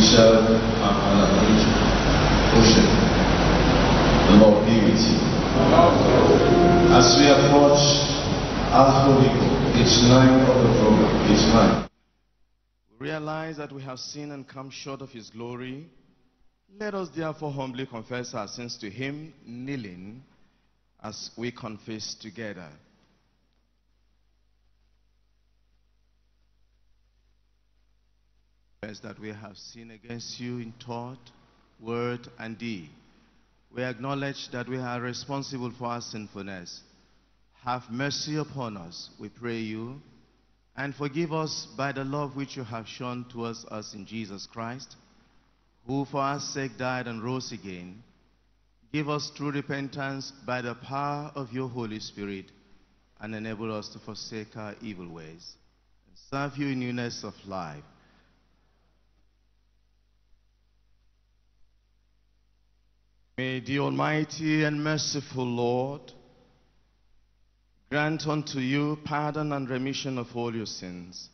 Michelle Ocean. The Lord be with you. As we approach alphabetical, page 9 of the program, page 9. We realize that we have sinned and come short of His glory. Let us therefore humbly confess our sins to Him, kneeling as we confess together. That we have sinned against you in thought, word, and deed. We acknowledge that we are responsible for our sinfulness. Have mercy upon us, we pray you, and forgive us by the love which you have shown towards us in Jesus Christ, who for our sake died and rose again. Give us true repentance by the power of your Holy Spirit, and enable us to forsake our evil ways and serve you in newness of life. May the Almighty and merciful Lord grant unto you pardon and remission of all your sins,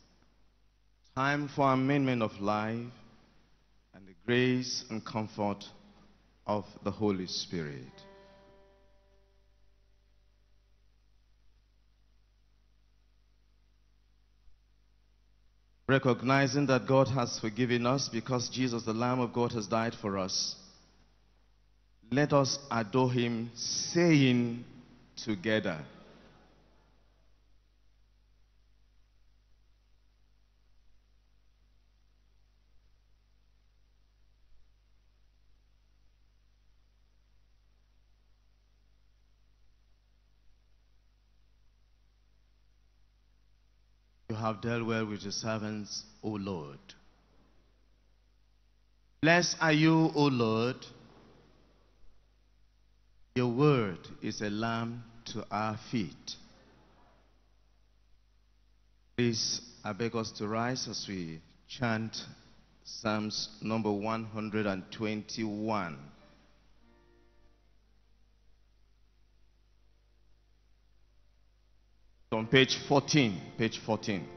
time for amendment of life, and the grace and comfort of the Holy Spirit. Recognizing that God has forgiven us because Jesus, the Lamb of God, has died for us, let us adore Him, saying together, You have dealt well with your servants, O Lord. Blessed are you, O Lord. Your word is a lamp to our feet. Please, I beg us to rise as we chant Psalms number 121. It's on page 14, page 14.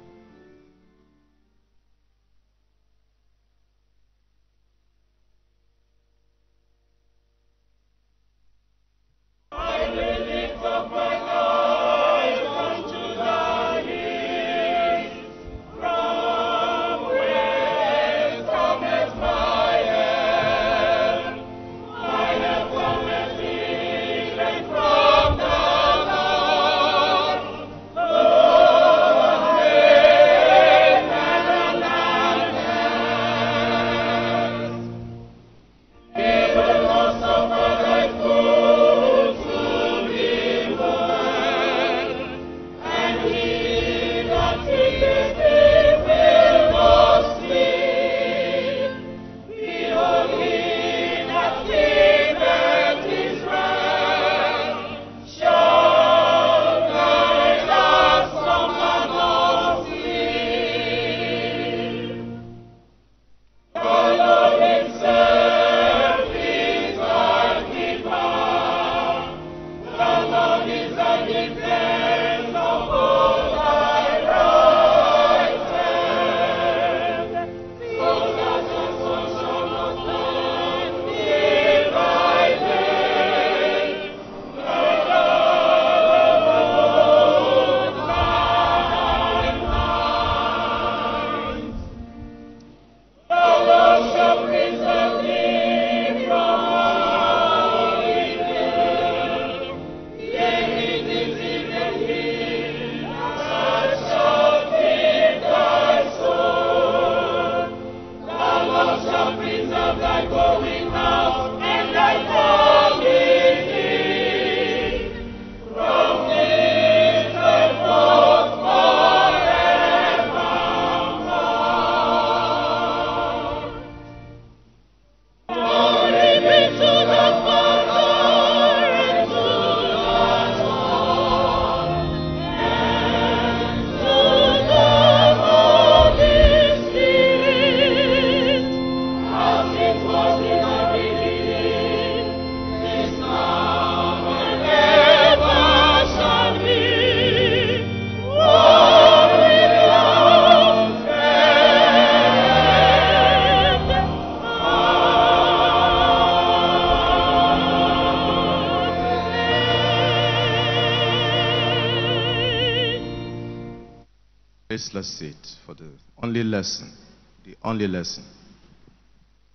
Please let's sit for the only lesson,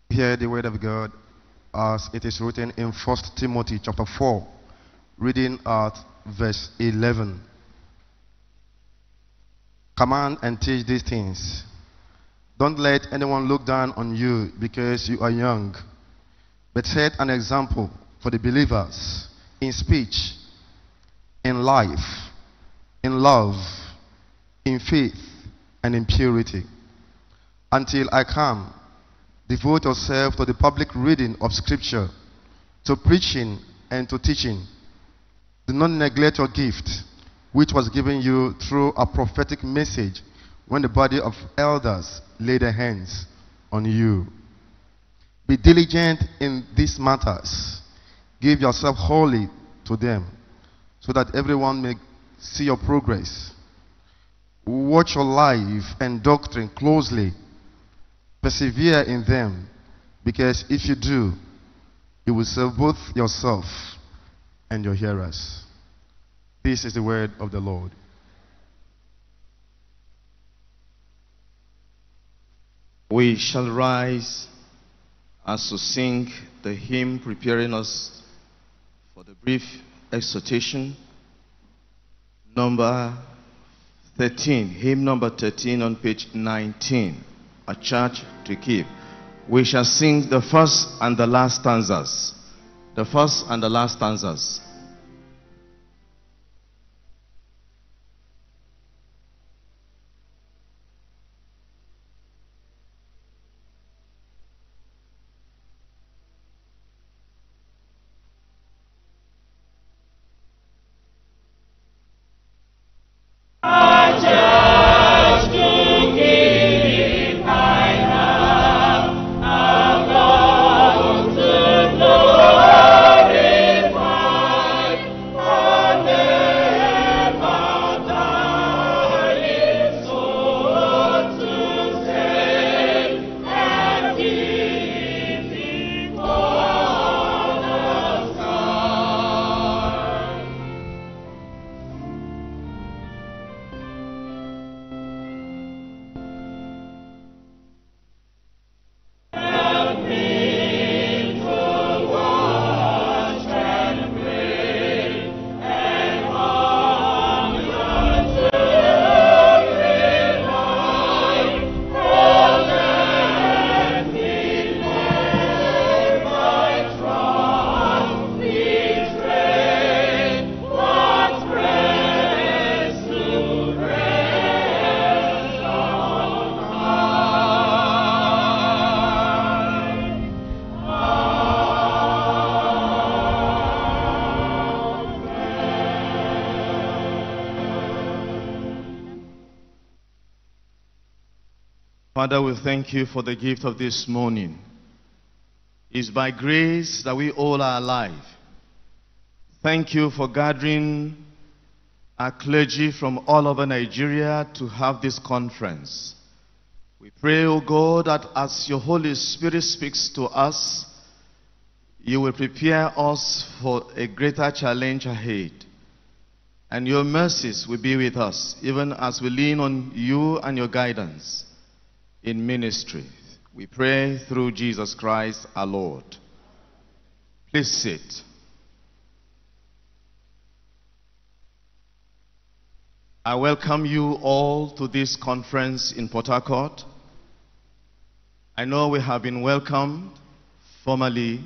Hear the word of God as it is written in 1 Timothy chapter 4, reading at verse 11. Command and teach these things. Don't let anyone look down on you because you are young, but set an example for the believers in speech, in life, in love, in faith, and in purity. Until I come, devote yourself to the public reading of Scripture, to preaching and to teaching. Do not neglect your gift, which was given you through a prophetic message when the body of elders lay their hands on you. Be diligent in these matters. Give yourself wholly to them, so that everyone may see your progress. Watch your life and doctrine closely. Persevere in them, because if you do, you will serve both yourself and your hearers. This is the word of the Lord. We shall rise as to sing the hymn preparing us for the brief exhortation, number 13, hymn number 13 on page 19, a charge to keep. We shall sing the first and the last stanzas. The first and the last stanzas. Father, we thank you for the gift of this morning. It's by grace that we all are alive. Thank you for gathering our clergy from all over Nigeria to have this conference. We pray, O God, that as your Holy Spirit speaks to us, you will prepare us for a greater challenge ahead. And your mercies will be with us, even as we lean on you and your guidance in ministry. We pray through Jesus Christ our Lord. Please sit. I welcome you all to this conference in Port Harcourt. I know we have been welcomed formally,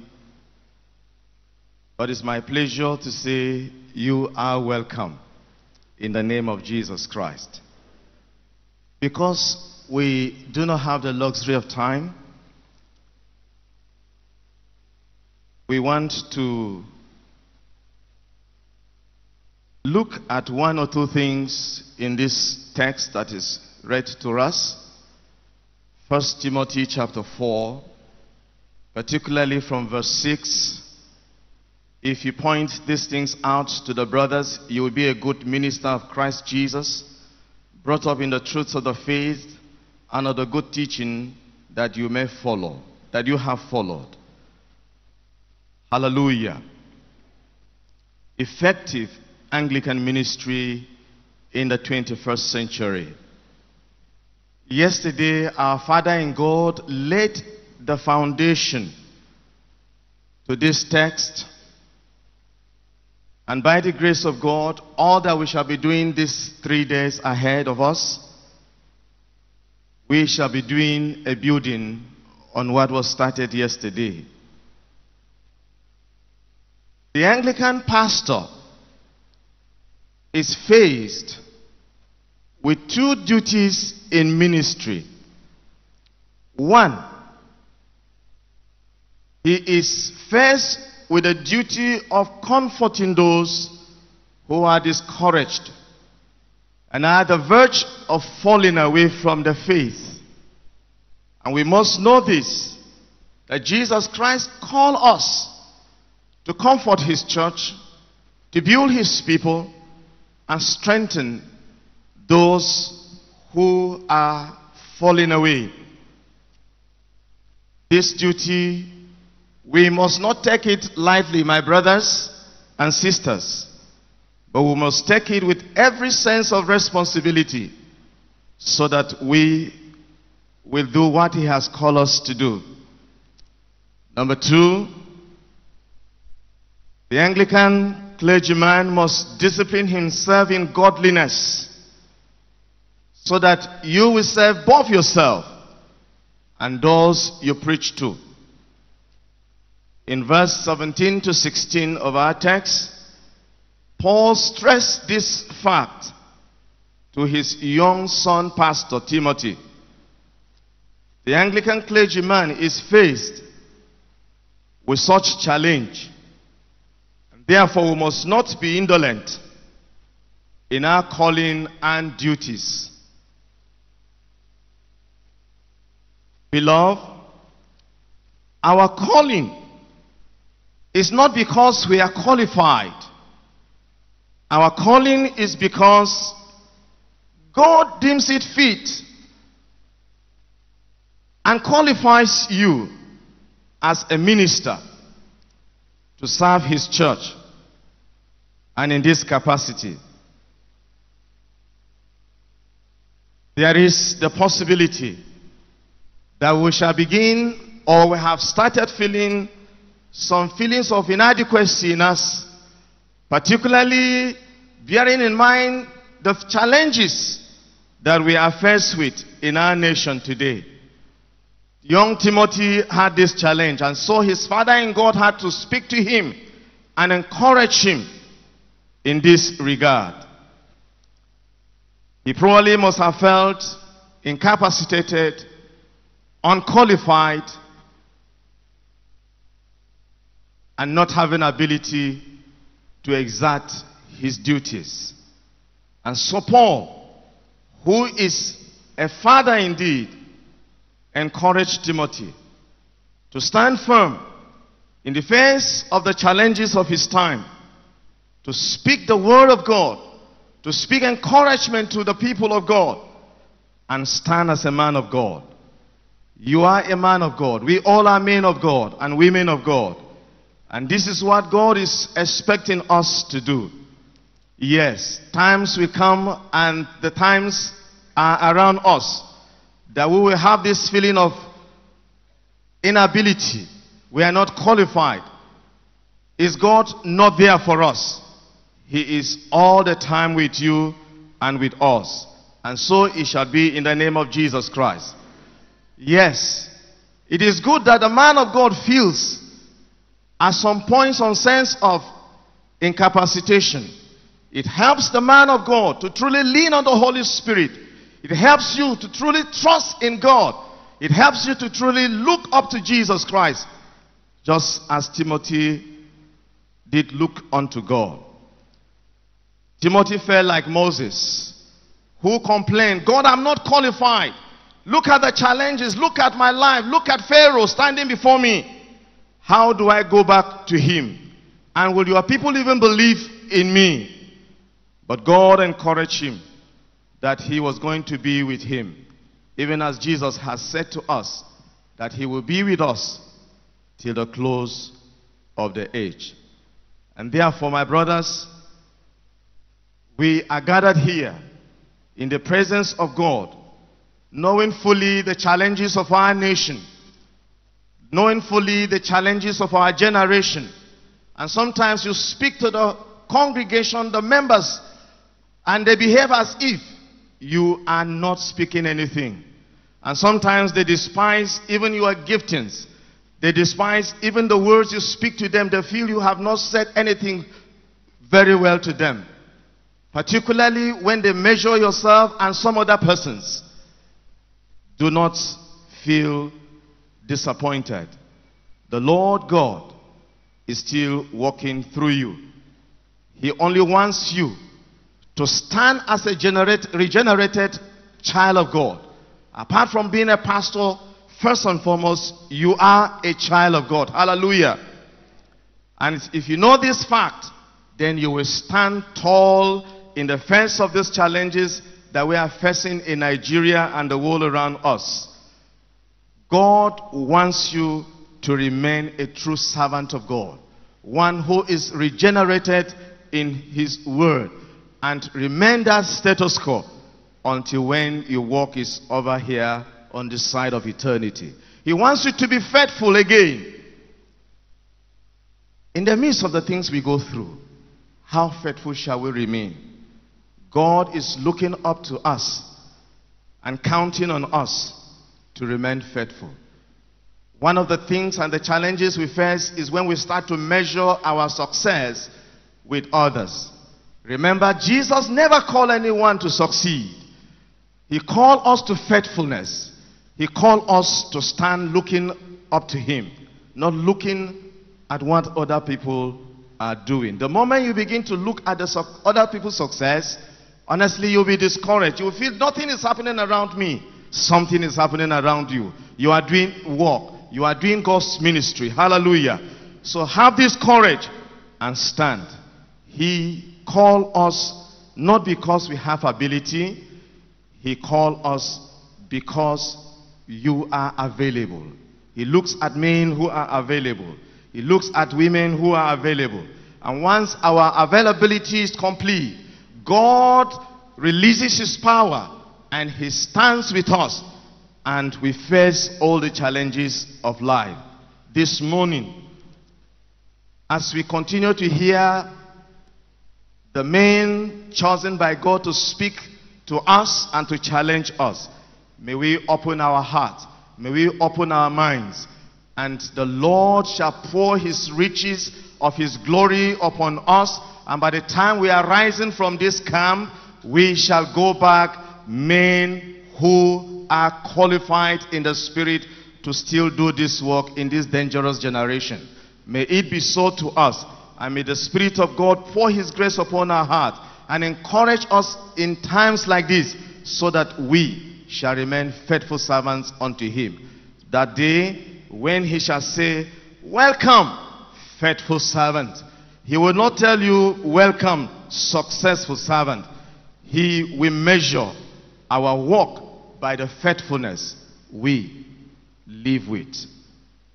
but it's my pleasure to say you are welcome in the name of Jesus Christ. Because we do not have the luxury of time, we want to look at one or two things in this text that is read to us. 1 Timothy chapter 4, particularly from verse 6. If you point these things out to the brothers, you will be a good minister of Christ Jesus, brought up in the truths of the faith, and of the good teaching that you may follow, that you have followed. Hallelujah. Effective Anglican ministry in the 21st century. Yesterday, our Father in God laid the foundation to this text. And by the grace of God, all that we shall be doing these 3 days ahead of us, we shall be doing a building on what was started yesterday. The Anglican pastor is faced with two duties in ministry. One, he is faced with the duty of comforting those who are discouraged and are at the verge of falling away from the faith. And we must know this, that Jesus Christ called us to comfort his church, to build his people, and strengthen those who are falling away. This duty, we must not take it lightly, my brothers and sisters, but we must take it with every sense of responsibility so that we will do what he has called us to do. Number two, the Anglican clergyman must discipline himself in godliness so that you will serve both yourself and those you preach to. In verse 17 to 16 of our text, Paul stressed this fact to his young son, Pastor Timothy. The Anglican clergyman is faced with such challenge. Therefore, we must not be indolent in our calling and duties. Beloved, our calling is not because we are qualified. Our calling is because God deems it fit and qualifies you as a minister to serve his church, and in this capacity. There is the possibility that we shall begin, or we have started feeling some feelings of inadequacy in us, particularly bearing in mind the challenges that we are faced with in our nation today. Young Timothy had this challenge, and so his father in God had to speak to him and encourage him in this regard. He probably must have felt incapacitated, unqualified, and not having ability to exert his duties. And so Paul, who is a father indeed, encouraged Timothy to stand firm in the face of the challenges of his time, to speak the word of God, to speak encouragement to the people of God, and stand as a man of God. You are a man of God. We all are men of God and women of God. And this is what God is expecting us to do. Yes, times will come, and the times are around us, that we will have this feeling of inability. We are not qualified. Is God not there for us? He is all the time with you and with us. And so it shall be in the name of Jesus Christ. Yes, it is good that the man of God feels at some point some sense of incapacitation. It helps the man of God to truly lean on the Holy Spirit. It helps you to truly trust in God. It helps you to truly look up to Jesus Christ, just as Timothy did look unto God. Timothy felt like Moses, who complained, God, I'm not qualified. Look at the challenges. Look at my life. Look at Pharaoh standing before me. How do I go back to him? And will your people even believe in me? But God encouraged him that he was going to be with him, even as Jesus has said to us that he will be with us till the close of the age. And therefore, my brothers, we are gathered here in the presence of God knowing fully the challenges of our nation, knowing fully the challenges of our generation. And sometimes you speak to the congregation, the members, and they behave as if you are not speaking anything. And sometimes they despise even your giftings. They despise even the words you speak to them. They feel you have not said anything very well to them. Particularly when they measure yourself and some other persons. Do not feel disappointed. The Lord God is still working through you. He only wants you to stand as a regenerated child of God. Apart from being a pastor, first and foremost, you are a child of God. Hallelujah. And if you know this fact, then you will stand tall in the face of these challenges that we are facing in Nigeria and the world around us. God wants you to remain a true servant of God, one who is regenerated in his word, and remain that status quo until when your work is over here on the side of eternity. He wants you to be faithful again. In the midst of the things we go through, how faithful shall we remain? God is looking up to us and counting on us to remain faithful. One of the things and the challenges we face is when we start to measure our success with others. Remember, Jesus never called anyone to succeed. He called us to faithfulness. He called us to stand looking up to him, not looking at what other people are doing. The moment you begin to look at the other people's success, honestly, you'll be discouraged. You'll feel nothing is happening around me. Something is happening around you. You are doing work. You are doing God's ministry. Hallelujah. So have this courage and stand. He called us not because we have ability. He called us because you are available. He looks at men who are available. He looks at women who are available. And once our availability is complete, God releases his power and he stands with us, and we face all the challenges of life. This morning, as we continue to hear the men chosen by God to speak to us and to challenge us, may we open our hearts, may we open our minds, and the Lord shall pour his riches of his glory upon us. And by the time we are rising from this camp, we shall go back men who are qualified in the spirit to still do this work in this dangerous generation. May it be so to us, and may the Spirit of God pour his grace upon our heart and encourage us in times like this, so that we shall remain faithful servants unto him. That day when he shall say, "Welcome, faithful servant," he will not tell you, "Welcome, successful servant." He will measure our work by the faithfulness we live with.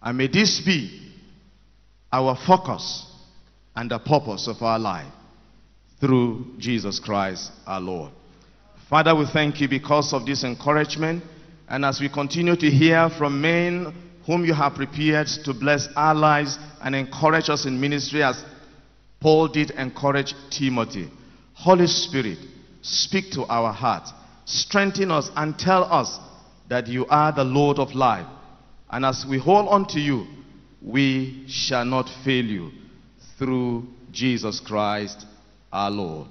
And may this be our focus and the purpose of our life, through Jesus Christ our Lord. Father, we thank you because of this encouragement, and as we continue to hear from men whom you have prepared to bless our lives and encourage us in ministry as Paul did encourage Timothy. Holy Spirit, speak to our heart, strengthen us and tell us that you are the Lord of life, and as we hold on to you, we shall not fail you, through Jesus Christ our Lord.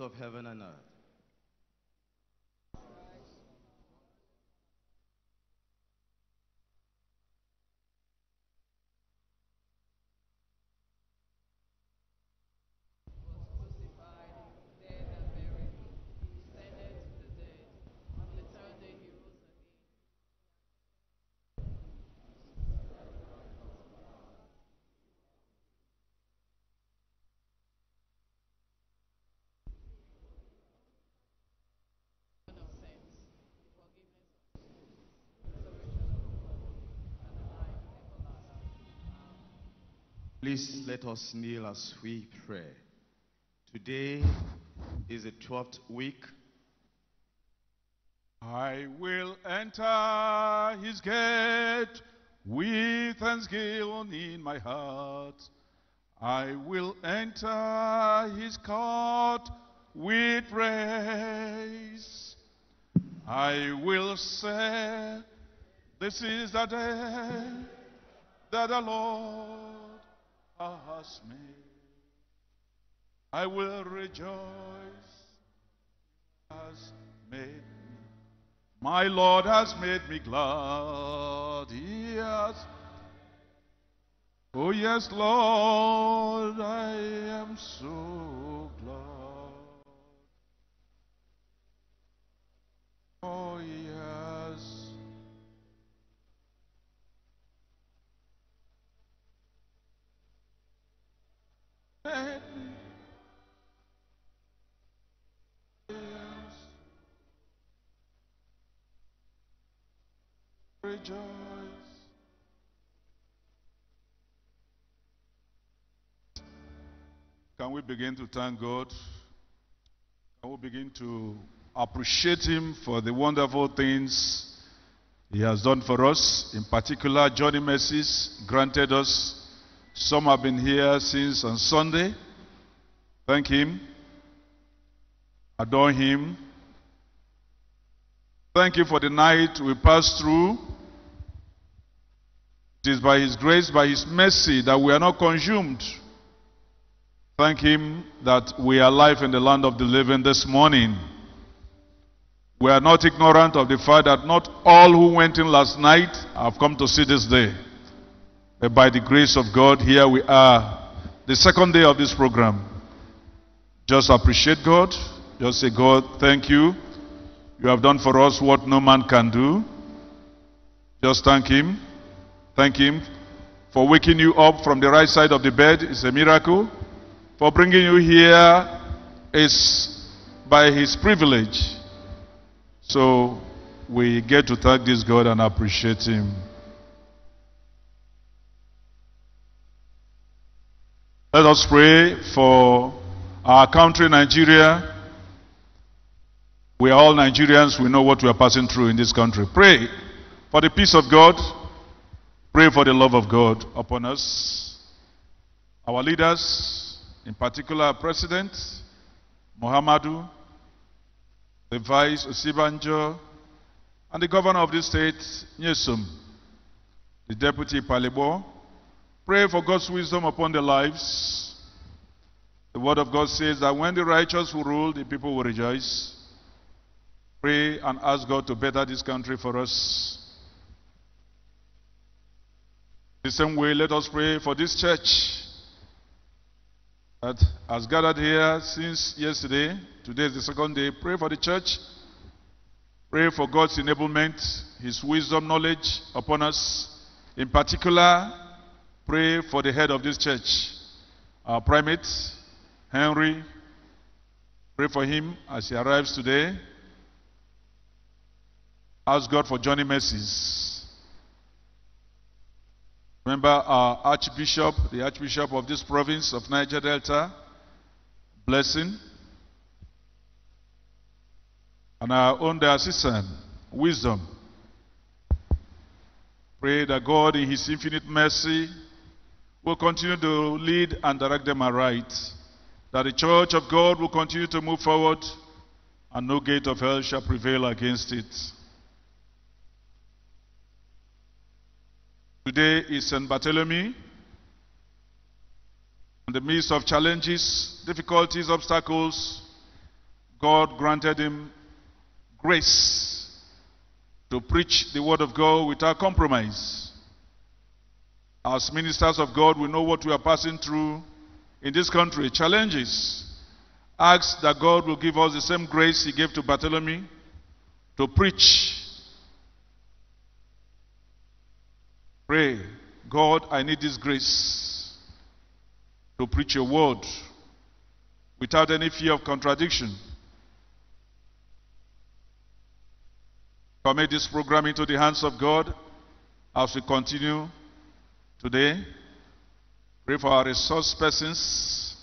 Of heaven and earth, Please let us kneel as we pray. Today is the 12th week. I will enter his gate with thanksgiving in my heart. I will enter his court with praise. I will say, this is the day that the Lord has made. I will rejoice. Has made me. My Lord has made me glad. He has. Oh yes, Lord, I am so glad. Oh yes. Yes. Rejoice. Can we begin to thank God? Can we begin to appreciate him for the wonderful things he has done for us? In particular, journey mercies granted us. Some have been here since on Sunday. Thank him. Adore him. Thank you for the night we passed through. It is by his grace, by his mercy, that we are not consumed. Thank him that we are alive in the land of the living this morning. We are not ignorant of the fact that not all who went in last night have come to see this day. By the grace of God, here we are, the second day of this program. Just appreciate God. Just say, God, thank you. You have done for us what no man can do. Just thank him. Thank him for waking you up from the right side of the bed. It's a miracle. For bringing you here is by his privilege. So we get to thank this God and appreciate him. Let us pray for our country, Nigeria. We are all Nigerians. We know what we are passing through in this country. Pray for the peace of God. Pray for the love of God upon us. Our leaders, in particular President Muhammadu, the Vice Osibanjo, and the Governor of the state, Nyesum, the Deputy Palibo. Pray for God's wisdom upon their lives. The word of God says that when the righteous will rule, the people will rejoice. Pray and ask God to better this country for us. The same way, let us pray for this church that has gathered here since yesterday. Today is the second day. Pray for the church. Pray for God's enablement, his wisdom, knowledge upon us. In particular, pray for the head of this church, our primate, Henry. Pray for him as he arrives today. Ask God for journey mercies. Remember our Archbishop, the Archbishop of this province of Niger Delta, blessing. And our own assistant, wisdom. Pray that God in his infinite mercy will continue to lead and direct them aright. That the church of God will continue to move forward and no gate of hell shall prevail against it. Today is St. Bartholomew. In the midst of challenges, difficulties, obstacles, God granted him grace to preach the word of God without compromise. As ministers of God, we know what we are passing through in this country. Challenges. Ask that God will give us the same grace he gave to Bartholomew to preach. Pray, God, I need this grace to preach your word without any fear of contradiction. Commit this program into the hands of God as we continue today. Pray for our resource persons.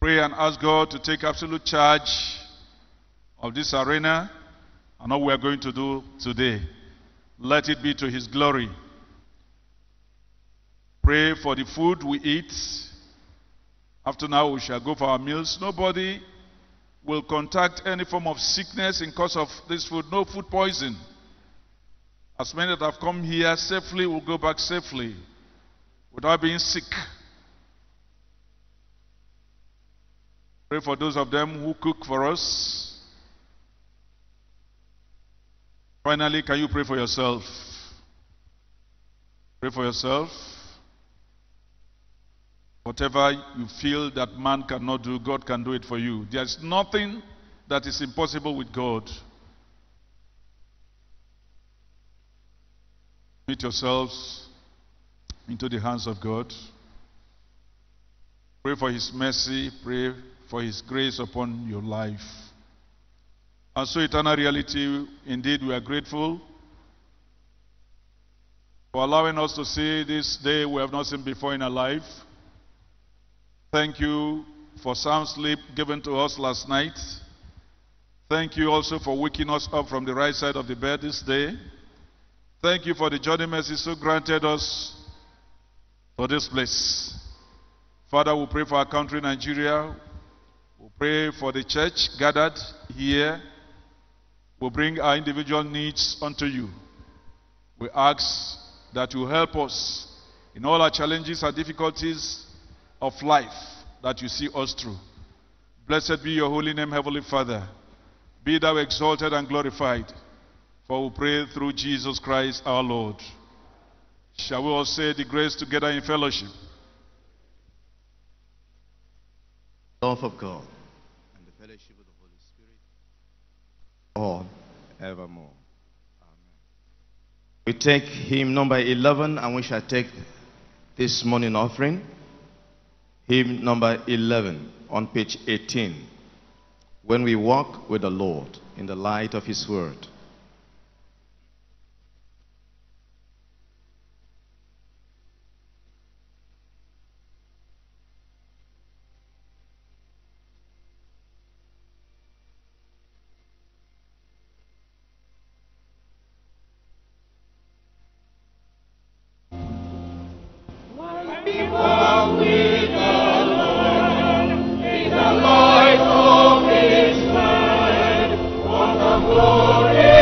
Pray and ask God to take absolute charge of this arena and all we are going to do today. Let it be to his glory. Pray for the food we eat. After now we shall go for our meals. Nobody will contract any form of sickness in cause of this food. No food poison. As many that have come here safely will go back safely without being sick. Pray for those of them who cook for us. Finally, can you pray for yourself? Pray for yourself. Whatever you feel that man cannot do, God can do it for you. There is nothing that is impossible with God. Commit yourselves into the hands of God. Pray for his mercy. Pray for his grace upon your life. And so, eternal reality, indeed we are grateful for allowing us to see this day we have not seen before in our life. Thank you for sound sleep given to us last night. Thank you also for waking us up from the right side of the bed this day. Thank you for the journey mercy so granted us for this place. Father, we pray for our country, Nigeria. We pray for the church gathered here. We bring our individual needs unto you. We ask that you help us in all our challenges and difficulties of life that you see us through. Blessed be your holy name, Heavenly Father. Be thou exalted and glorified, for we pray through Jesus Christ our Lord. Shall we all say the grace together in fellowship? Love of God and the fellowship of the Holy Spirit, all evermore. Amen. We take hymn number 11 and we shall take this morning offering. Hymn number 11 on page 18. When we walk with the Lord in the light of his word. Glory.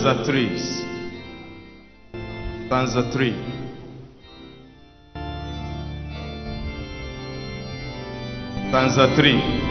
Stanza 3. Stanza 3. Stanza 3.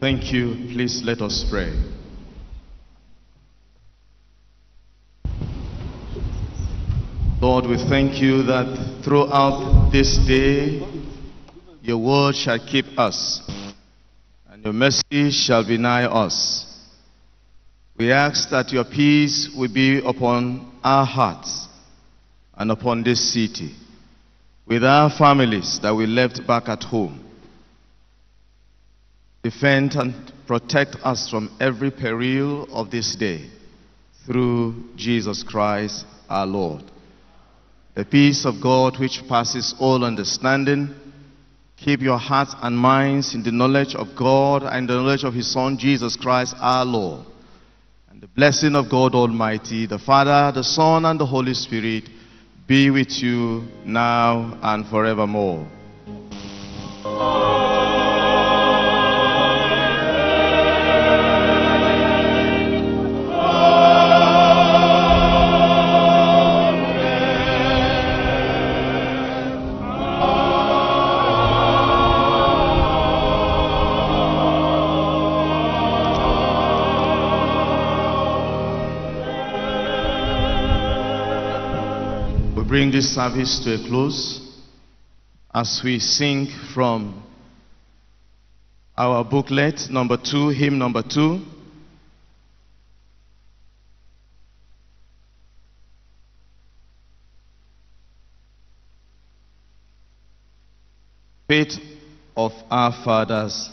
Thank you. Please let us pray. Lord, we thank you that throughout this day, your word shall keep us, and your mercy shall be nigh us. We ask that your peace will be upon our hearts and upon this city, with our families that we left back at home. Defend and protect us from every peril of this day, through Jesus Christ our Lord. The peace of God, which passes all understanding, keep your hearts and minds in the knowledge of God and the knowledge of his Son, Jesus Christ our Lord. And The blessing of God Almighty, the Father, the Son, and the Holy Spirit be with you now and forevermore. Bring this service to a close as we sing from our booklet number 2, hymn number 2. Faith of Our Fathers.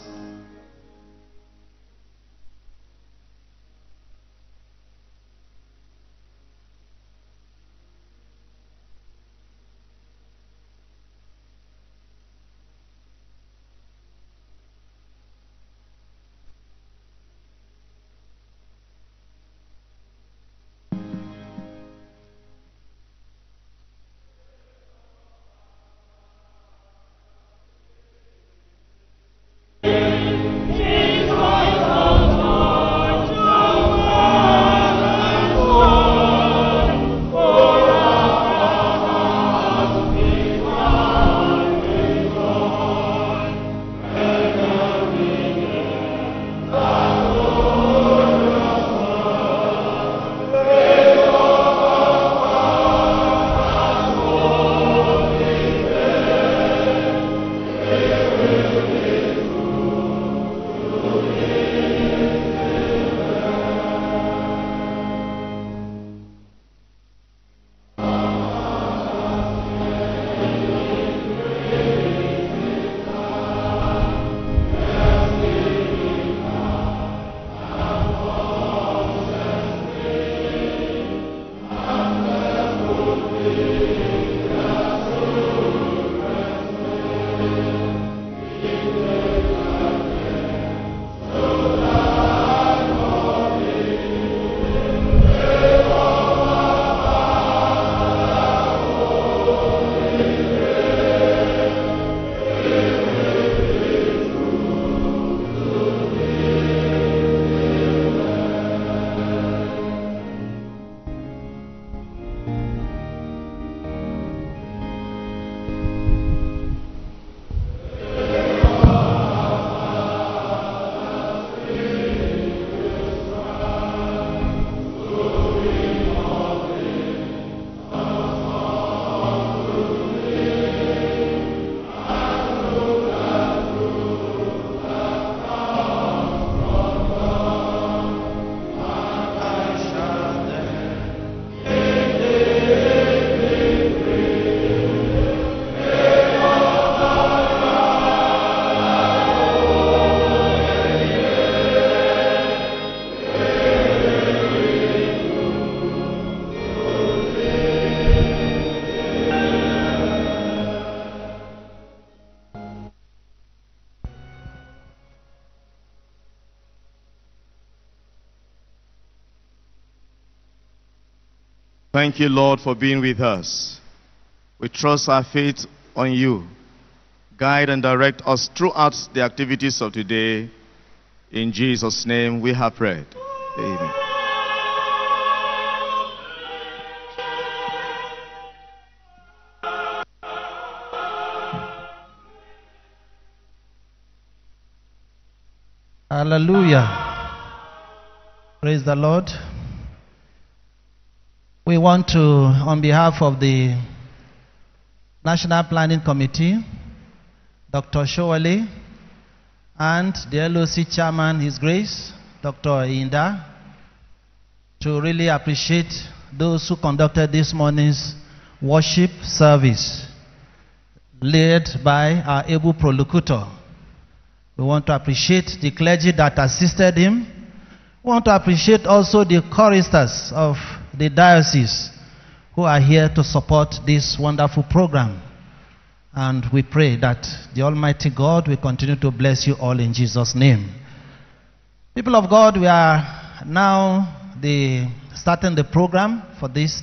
Thank you, Lord, for being with us. We trust our faith on you. Guide and direct us throughout the activities of today. In Jesus' name we have prayed. Amen. Hallelujah. Praise the Lord. We want to, on behalf of the National Planning Committee, Dr. Showale, and the LOC Chairman, His Grace, Dr. Inda, to really appreciate those who conducted this morning's worship service, led by our able prolocutor. We want to appreciate the clergy that assisted him. We want to appreciate also the choristers of the diocese who are here to support this wonderful program. And we pray that the Almighty God will continue to bless you all in Jesus' name. People of God, we are now starting the program for this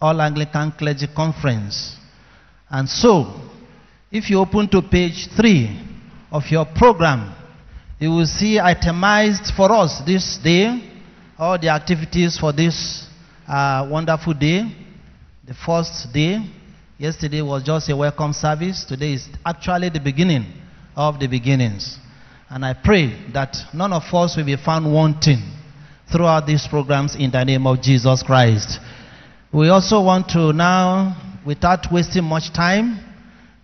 All Anglican Clergy Conference. And so, if you open to page 3 of your program, you will see itemized for us this day, all the activities for this wonderful day, the first day. Yesterday was just a welcome service. Today is actually the beginning of the beginnings. And I pray that none of us will be found wanting throughout these programs in the name of Jesus Christ. We also want to now, without wasting much time,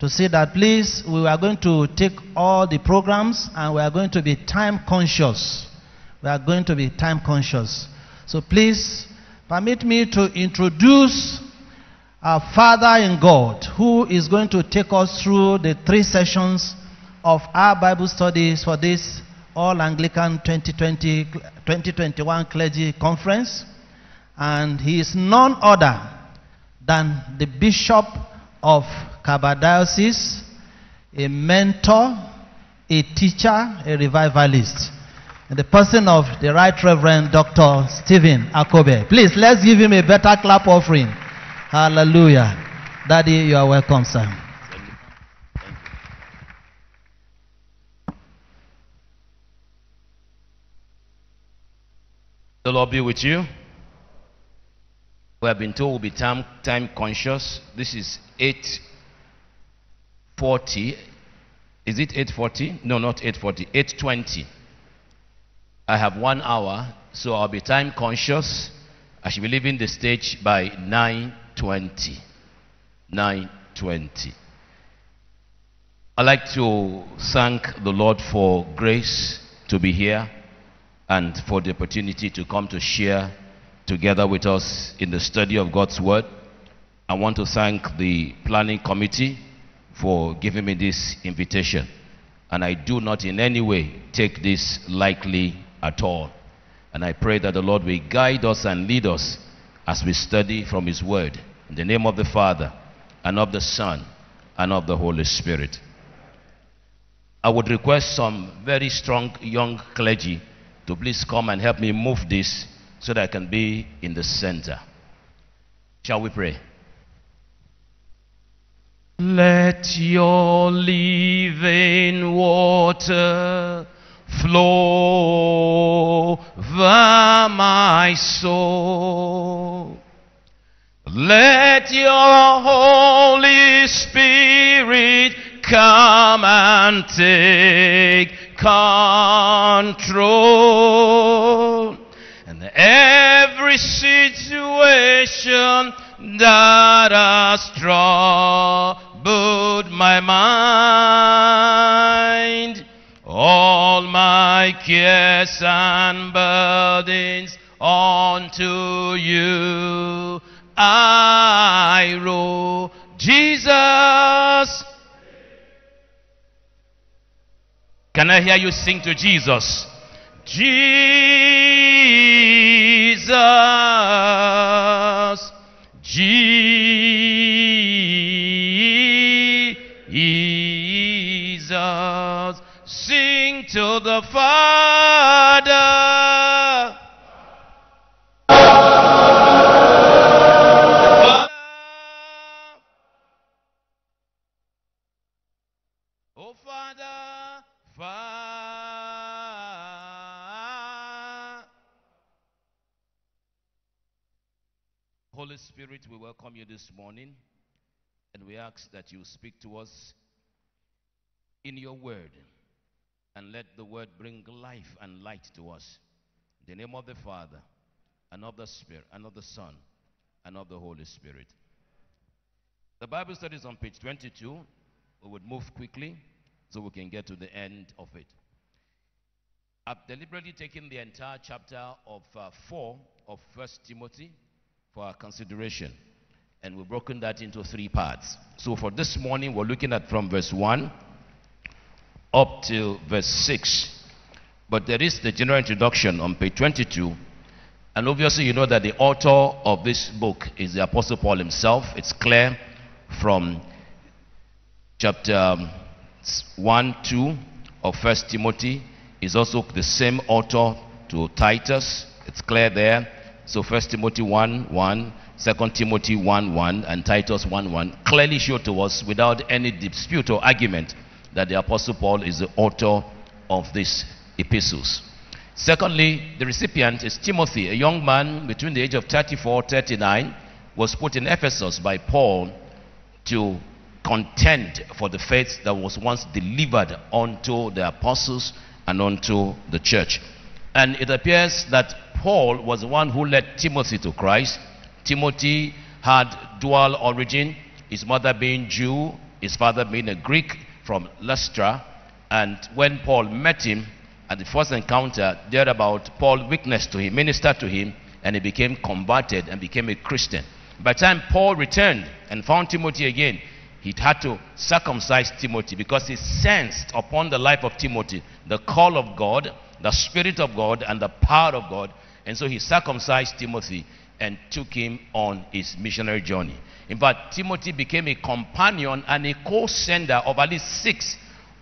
to say that please, we are going to take all the programs and we are going to be time conscious. We are going to be time conscious. So please, permit me to introduce our Father in God, who is going to take us through the 3 sessions of our Bible studies for this All Anglican 2020-2021 Clergy Conference. And he is none other than the Bishop of Calabar Diocese, a mentor, a teacher, a revivalist, and the person of the Right Reverend Dr. Stephen Akobe. Please, let's give him a better clap offering. Hallelujah. Daddy, you are welcome, sir. The Lord be with you. We have been told we'll be time conscious. This is 8:40. Is it 8:40? No, not 8:40. 8:20. I have 1 hour, so I'll be time conscious. I should be leaving the stage by 9:20. 9:20. I'd like to thank the Lord for grace to be here, and for the opportunity to come to share together with us in the study of God's Word. I want to thank the planning committee for giving me this invitation, and I do not in any way take this lightly at all. And I pray that the Lord will guide us and lead us as we study from His Word. In the name of the Father, and of the Son, and of the Holy Spirit. I would request some very strong young clergy to please come and help me move this so that I can be in the center. Shall we pray? Let your living water flow over my soul. Let your Holy Spirit come and take control, and every situation that has troubled my mind, all my cares and burdens unto you I roll, Jesus. Can I hear you sing to Jesus? Jesus, Jesus, sing to the Father. Oh, Father. Holy Spirit, we welcome you this morning, and we ask that you speak to us in your word, and let the word bring life and light to us. In the name of the Father, and of the Spirit, and of the Son, and of the Holy Spirit. The Bible studies on page 22. We would move quickly so we can get to the end of it. I've deliberately taken the entire chapter of 4 of 1 Timothy for our consideration, and we've broken that into 3 parts. So for this morning, we're looking at from verse 1 up till verse 6. But there is the general introduction on page 22, and obviously you know that the author of this book is the Apostle Paul himself. It's clear from chapter 1-2 of 1 Timothy. Is also the same author to Titus, It's clear there. So 1 Timothy 1:1, 2 Timothy 1:1, and Titus 1:1 clearly show to us without any dispute or argument that the Apostle Paul is the author of these epistles. Secondly, the recipient is Timothy, a young man between the age of 34 and 39, was put in Ephesus by Paul to contend for the faith that was once delivered unto the apostles and unto the church. And it appears that Paul was the one who led Timothy to Christ. Timothy had dual origin, his mother being Jew, his father being a Greek from Lystra. And when Paul met him at the first encounter thereabout, Paul witnessed to him, ministered to him, and he became converted and became a Christian. By the time Paul returned and found Timothy again, he had to circumcise Timothy because he sensed upon the life of Timothy the call of God, the Spirit of God, and the power of God. And so he circumcised Timothy and took him on his missionary journey. In fact, Timothy became a companion and a co-sender of at least 6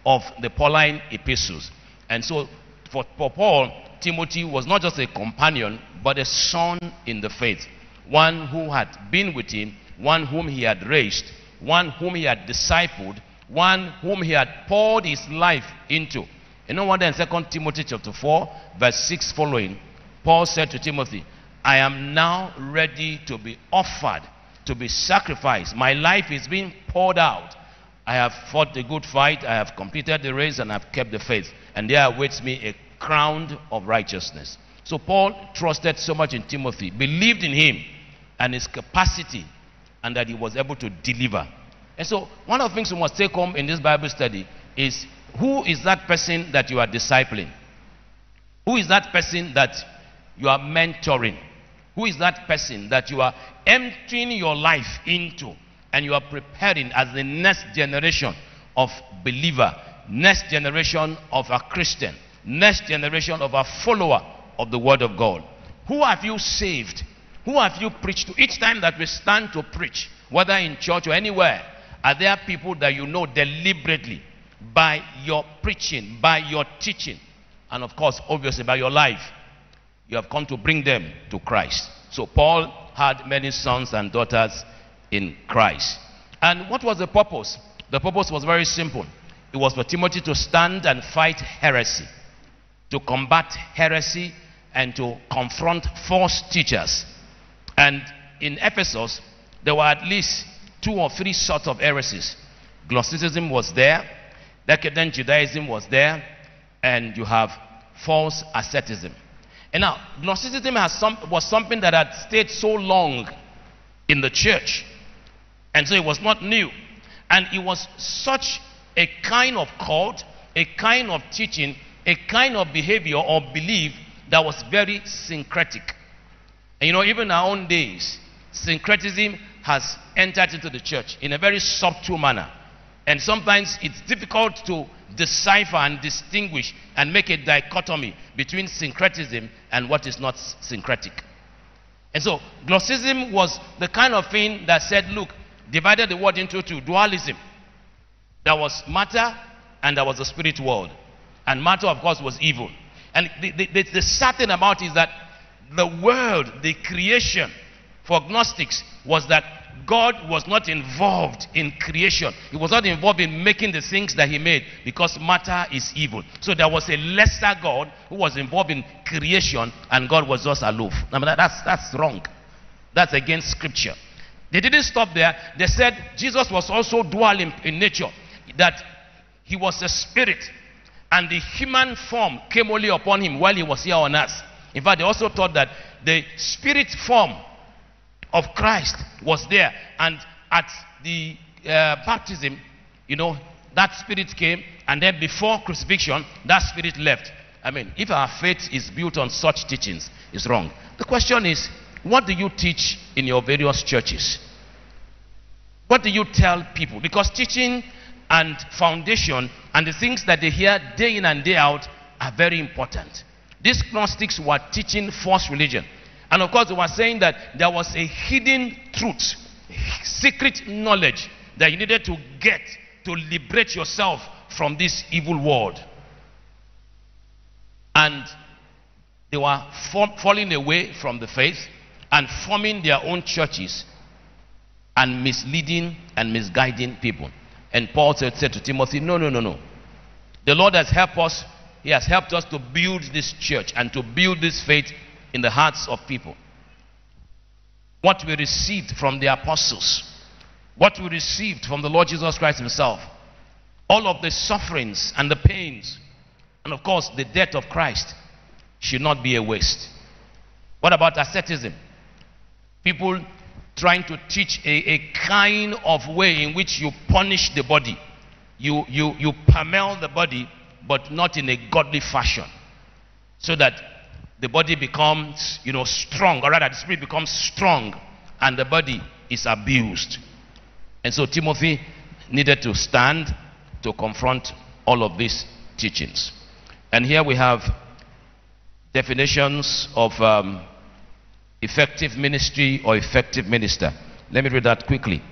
of the Pauline epistles. And so for Paul, Timothy was not just a companion, but a son in the faith. One who had been with him, one whom he had raised, one whom he had discipled, one whom he had poured his life into. And no wonder in 2 Timothy chapter 4, verse 6 following, Paul said to Timothy, I am now ready to be offered, to be sacrificed. My life is being poured out. I have fought the good fight, I have completed the race, and I have kept the faith. And there awaits me a crown of righteousness. So Paul trusted so much in Timothy, believed in him and his capacity, and that he was able to deliver. And so one of the things we must take home in this Bible study is, who is that person that you are discipling? Who is that person that you are mentoring? Who is that person that you are emptying your life into and you are preparing as the next generation of believer, next generation of a Christian, next generation of a follower of the Word of God? Who have you saved? Who have you preached to? Each time that we stand to preach, whether in church or anywhere, are there people that you know deliberately by your preaching, by your teaching, and of course, obviously, by your life, you have come to bring them to Christ? So Paul had many sons and daughters in Christ. And what was the purpose? The purpose was very simple. It was for Timothy to stand and fight heresy, to combat heresy, and to confront false teachers. And in Ephesus, there were at least 2 or 3 sorts of heresies. Gnosticism was there, decadent Judaism was there, and you have false asceticism. And now, Gnosticism was something that had stayed so long in the church, and so it was not new. And it was such a kind of cult, a kind of teaching, a kind of behavior or belief that was very syncretic. And you know, even in our own days, syncretism has entered into the church in a very subtle manner. And sometimes it's difficult to decipher and distinguish and make a dichotomy between syncretism and what is not syncretic. And so, Gnosticism was the kind of thing that said, look, divided the world into 2, dualism. There was matter and there was the spirit world. And matter, of course, was evil. And the sad thing about it is that the world, the creation for Gnostics was that God was not involved in creation. He was not involved in making the things that he made because matter is evil. So there was a lesser God who was involved in creation and God was just aloof. I mean, that's wrong. That's against scripture. They didn't stop there. They said Jesus was also dual in nature, that he was a spirit and the human form came only upon him while he was here on earth. In fact, they also taught that the spirit form of Christ was there, and at the baptism, you know, that spirit came, and then before crucifixion, that spirit left. I mean, if our faith is built on such teachings, it's wrong. The question is, what do you teach in your various churches? What do you tell people? Because teaching and foundation and the things that they hear day in and day out are very important. These Gnostics were teaching false religion. And of course, they were saying that there was a hidden truth, secret knowledge that you needed to get to liberate yourself from this evil world. And They were falling away from the faith and forming their own churches and misleading and misguiding people. And Paul said to Timothy, no. The Lord has helped us. He has helped us to build this church and to build this faith in the hearts of people. What we received from the apostles, what we received from the Lord Jesus Christ himself, all of the sufferings and the pains, and of course the death of Christ, should not be a waste. What about asceticism? People trying to teach a kind of way in which you punish the body. You pummel the body, but not in a godly fashion, so that the body becomes, you know, strong, or rather the spirit becomes strong and the body is abused. And so Timothy needed to stand to confront all of these teachings. And here we have definitions of effective ministry or effective minister. Let me read that quickly.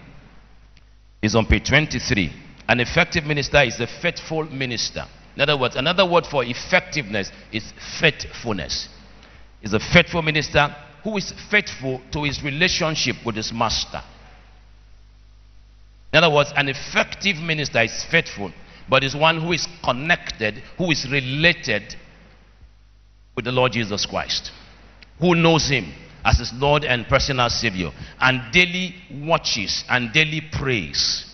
It's on page 23. An effective minister is a faithful minister. In other words, another word for effectiveness is faithfulness. Is a faithful minister who is faithful to his relationship with his master. In other words, an effective minister is faithful, but is one who is connected, who is related with the Lord Jesus Christ, who knows him as his Lord and personal Savior, and daily watches and daily prays.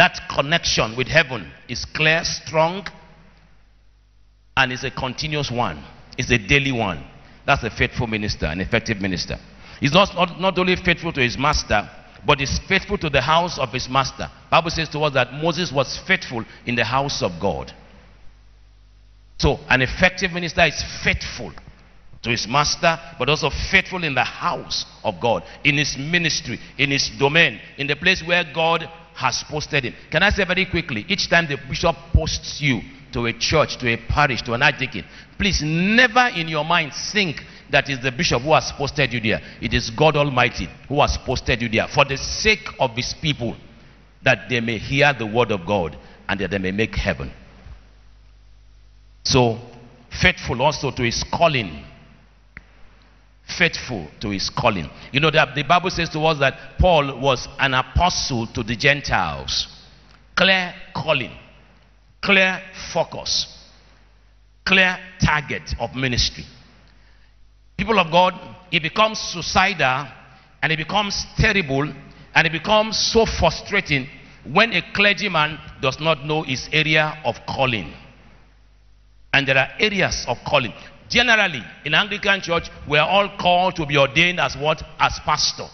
That connection with heaven is clear, strong, and is a continuous one. It's a daily one. That's a faithful minister, an effective minister. He's not only faithful to his master, but is faithful to the house of his master. The Bible says to us that Moses was faithful in the house of God. So an effective minister is faithful to his master, but also faithful in the house of God, in his ministry, in his domain, in the place where God has posted him. Can I say very quickly, each time the bishop posts you to a church, to a parish, to an archdeacon, please never in your mind think that is the bishop who has posted you there. It is God Almighty who has posted you there for the sake of his people, that they may hear the word of God and that they may make heaven. So, faithful also to his calling. Faithful to his calling. You know that the Bible says to us that Paul was an apostle to the Gentiles. Clear calling, clear focus, clear target of ministry. People of God, it becomes suicidal and it becomes terrible and it becomes so frustrating when a clergyman does not know his area of calling. And there are areas of calling. Generally, in Anglican church, we are all called to be ordained as what? As pastor.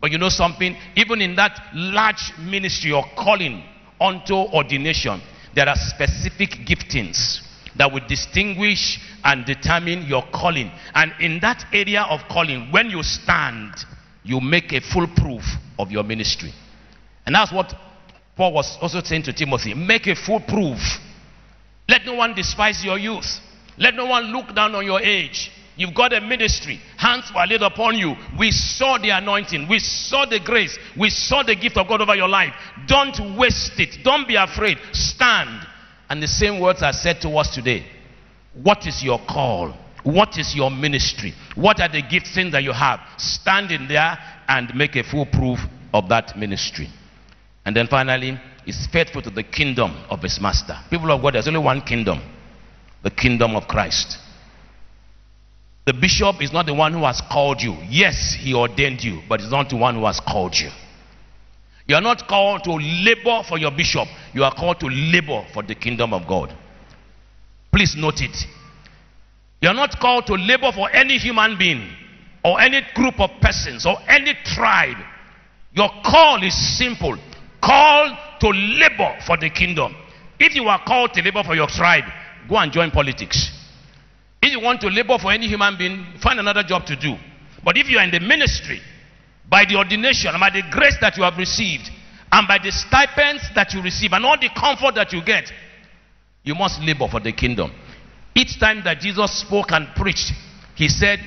But you know something? Even in that large ministry or calling unto ordination, there are specific giftings that will distinguish and determine your calling. And in that area of calling, when you stand, you make a full proof of your ministry. And that's what Paul was also saying to Timothy. Make a full proof. Let no one despise your youth. Let no one look down on your age. You've got a ministry. Hands were laid upon you. We saw the anointing. We saw the grace. We saw the gift of God over your life. Don't waste it. Don't be afraid. Stand. And the same words are said to us today. What is your call? What is your ministry? What are the giftings that you have? Stand in there and make a full proof of that ministry. And then finally, he's faithful to the kingdom of his master. People of God, there's only one kingdom. The kingdom of Christ. The bishop is not the one who has called you. Yes, he ordained you, but he's not the one who has called you. You are not called to labor for your bishop. You are called to labor for the kingdom of God. Please note it. You are not called to labor for any human being or any group of persons or any tribe. Your call is simple. Called to labor for the kingdom. If you are called to labor for your tribe, go and join politics. If you want to labor for any human being, find another job to do. But if you are in the ministry, by the ordination, and by the grace that you have received, and by the stipends that you receive, and all the comfort that you get, you must labor for the kingdom. Each time that Jesus spoke and preached, he said,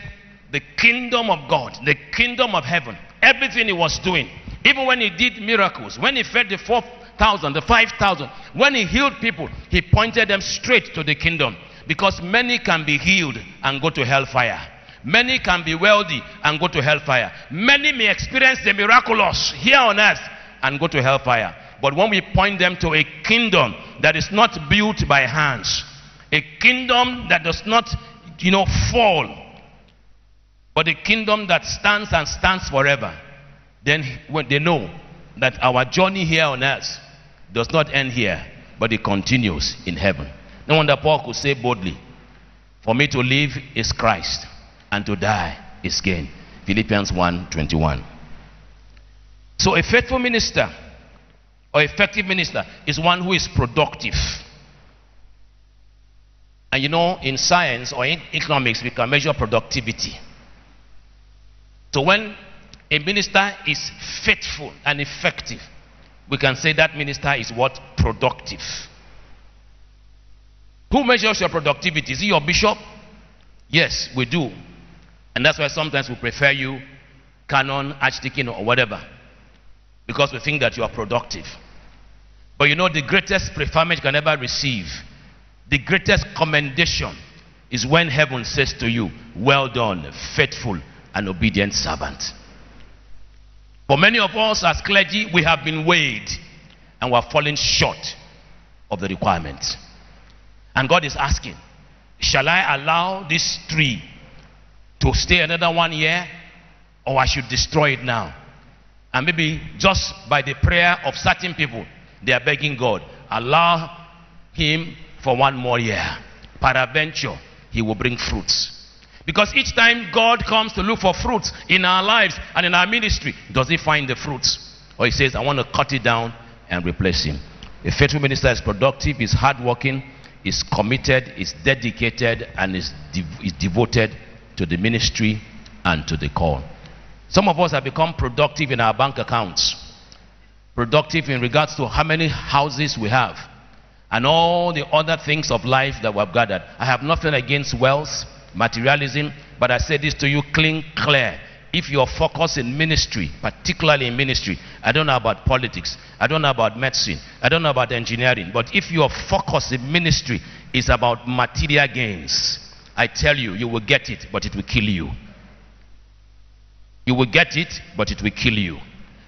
the kingdom of God, the kingdom of heaven, everything he was doing, even when he did miracles, when he fed the 4,000, the 5,000, when he healed people, he pointed them straight to the kingdom. Because many can be healed and go to hellfire. Many can be wealthy and go to hellfire. Many may experience the miraculous here on earth and go to hellfire. But when we point them to a kingdom that is not built by hands, a kingdom that does not, fall, but a kingdom that stands and stands forever, then when they know that our journey here on earth does not end here, but it continues in heaven. No wonder Paul could say boldly, for me to live is Christ, and to die is gain. Philippians 1:21. So a faithful minister, or effective minister, is one who is productive. And in science or in economics, we can measure productivity. So when a minister is faithful and effective, we can say that minister is what? Productive. Who measures your productivity? Is he your bishop? Yes, we do. And that's why sometimes we prefer you canon, archdeacon, or whatever, because we think that you are productive. But the greatest preferment you can ever receive, the greatest commendation, is when heaven says to you, well done, faithful and obedient servant. For many of us as clergy, we have been weighed and we are falling short of the requirements. And God is asking, shall I allow these tree to stay another 1 year, or I should destroy it now? And maybe just by the prayer of certain people, they are begging God, allow him for 1 more year. Paraventure, he will bring fruits. Because each time God comes to look for fruits in our lives and in our ministry, does he find the fruits? Or he says, I want to cut it down and replace him. A faithful minister is productive, is hardworking, is committed, is dedicated, and is devoted to the ministry and to the call. Some of us have become productive in our bank accounts, productive in regards to how many houses we have, and all the other things of life that we have gathered. I have nothing against wealth, materialism, but I say this to you, clean, clear. If your focus in ministry, particularly in ministry, I don't know about politics, I don't know about medicine, I don't know about engineering, but if your focus in ministry is about material gains, I tell you, you will get it, but it will kill you. You will get it, but it will kill you.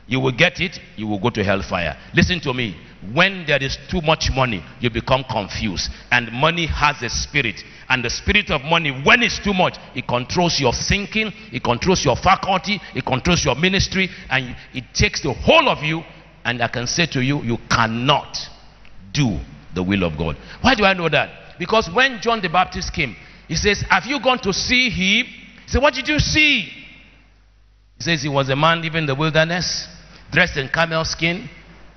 You will get it, you will go to hellfire. Listen to me. When there is too much money, you become confused. And money has a spirit. And the spirit of money, when it's too much, it controls your thinking, it controls your faculty, it controls your ministry, and it takes the whole of you. And I can say to you, you cannot do the will of God. Why do I know that? Because when John the Baptist came, he says, have you gone to see him? He said, what did you see? He says, he was a man living in the wilderness, dressed in camel skin,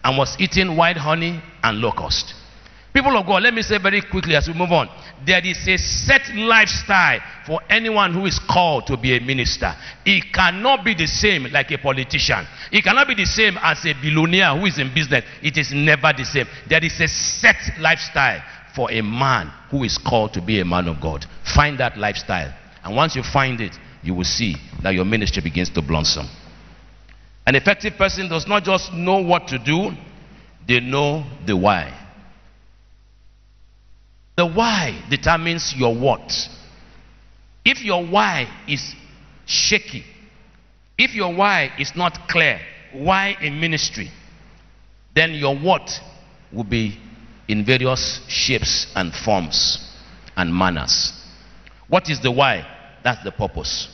and was eating white honey and locust. People of God, let me say very quickly as we move on, there is a set lifestyle for anyone who is called to be a minister. It cannot be the same like a politician. It cannot be the same as a billionaire who is in business. It is never the same. There is a set lifestyle for a man who is called to be a man of God. Find that lifestyle. And once you find it, you will see that your ministry begins to blossom. An effective person does not just know what to do, they know the why. The why determines your what. If your why is shaky, if your why is not clear, why in ministry, then your what will be in various shapes and forms and manners. What is the why? That's the purpose.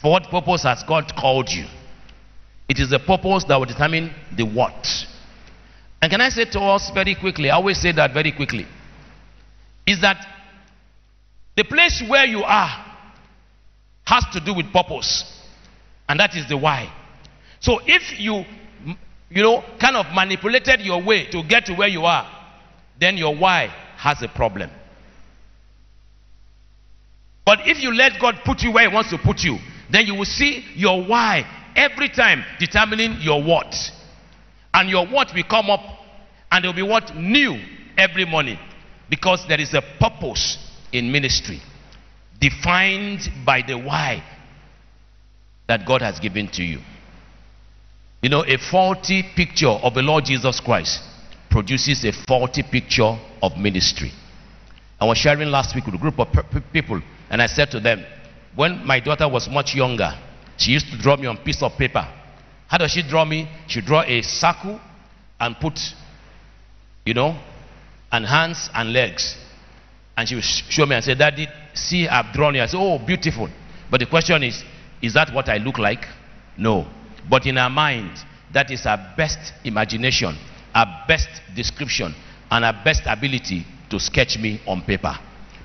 For what purpose has God called you? It is the purpose that will determine the what. And can I say to us very quickly, I always say that very quickly, is that the place where you are has to do with purpose. And that is the why. So if you kind of manipulated your way to get to where you are, then your why has a problem. But if you let God put you where he wants to put you, then you will see your why every time determining your what. And your what will come up, and there will be what new every morning. Because there is a purpose in ministry defined by the why that God has given to you. A faulty picture of the Lord Jesus Christ produces a faulty picture of ministry. I was sharing last week with a group of people, and I said to them, when my daughter was much younger, she used to draw me on a piece of paper. How does she draw me? She draw a circle and put, you know, and hands and legs. And she would show me and say, Daddy, see, I've drawn you. I said, oh, beautiful. But the question is that what I look like? No. But in her mind, that is her best imagination, her best description, and her best ability to sketch me on paper.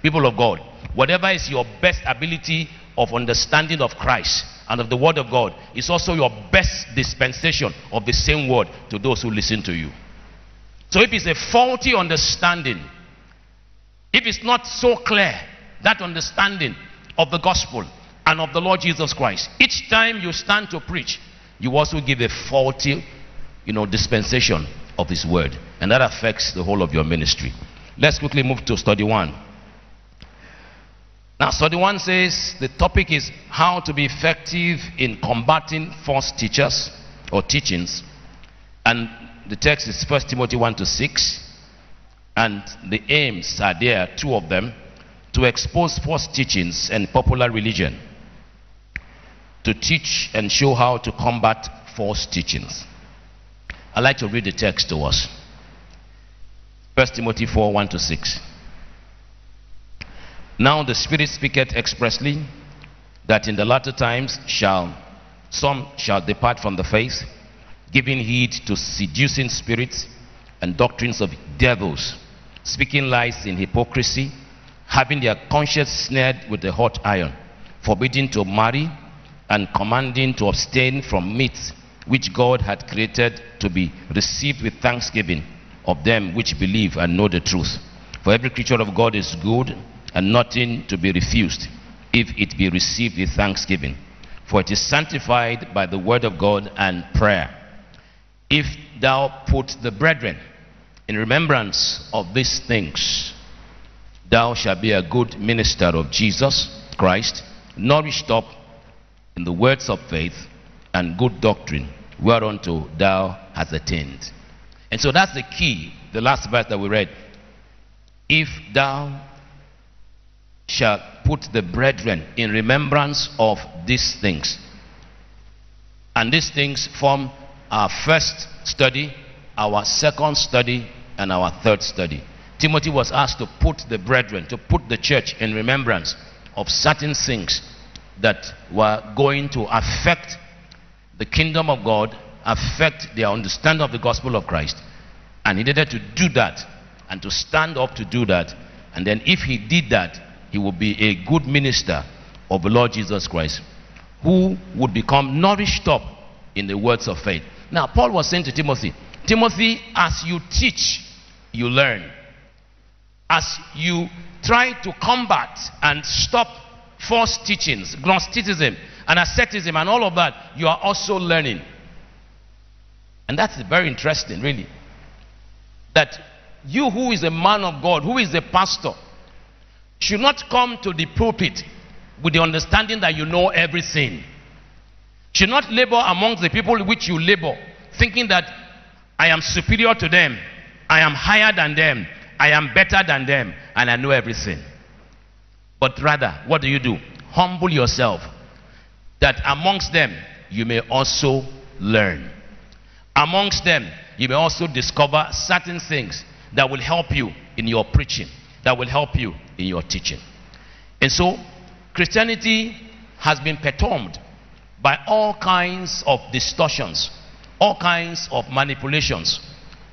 People of God, whatever is your best ability of understanding of Christ and of the Word of God, is also your best dispensation of the same Word to those who listen to you. So if it's a faulty understanding, if it's not so clear, that understanding of the gospel and of the Lord Jesus Christ, each time you stand to preach, you also give a faulty, you know, dispensation of His Word. And that affects the whole of your ministry. Let's quickly move to study one. Now, study one says the topic is how to be effective in combating false teachers or teachings. And the text is 1 Timothy 1-6. And the aims are there, two of them: to expose false teachings and popular religion, to teach and show how to combat false teachings. I'd like to read the text to us. 1 Timothy 4:1-6. Now the Spirit speaketh expressly, that in the latter times some shall depart from the faith, giving heed to seducing spirits and doctrines of devils, speaking lies in hypocrisy, having their conscience snared with a hot iron, forbidding to marry, and commanding to abstain from meats which God had created to be received with thanksgiving of them which believe and know the truth. For every creature of God is good, and nothing to be refused, if it be received with thanksgiving. For it is sanctified by the word of God and prayer. If thou put the brethren in remembrance of these things, thou shalt be a good minister of Jesus Christ, nourished up in the words of faith and good doctrine, whereunto thou hast attained. And so that's the key, the last verse that we read. If thou shalt put the brethren in remembrance of these things. And these things form our first study, our second study, and our third study. Timothy was asked to put the brethren, to put the church in remembrance of certain things that were going to affect the kingdom of God, affect their understanding of the gospel of Christ. And he needed to do that and to stand up to do that. And then if he did that, he would be a good minister of the Lord Jesus Christ, who would become nourished up in the words of faith. Now, Paul was saying to Timothy, Timothy, as you teach, you learn. As you try to combat and stop false teachings, Gnosticism and asceticism and all of that, you are also learning. And that's very interesting, really. That you who is a man of God, who is a pastor, should not come to the pulpit with the understanding that you know everything. Should not labor amongst the people which you labor, thinking that I am superior to them, I am higher than them, I am better than them, and I know everything. But rather, what do? Humble yourself, that amongst them you may also learn. Amongst them you may also discover certain things that will help you in your preaching, that will help you in your teaching. And so Christianity has been perturbed by all kinds of distortions, all kinds of manipulations,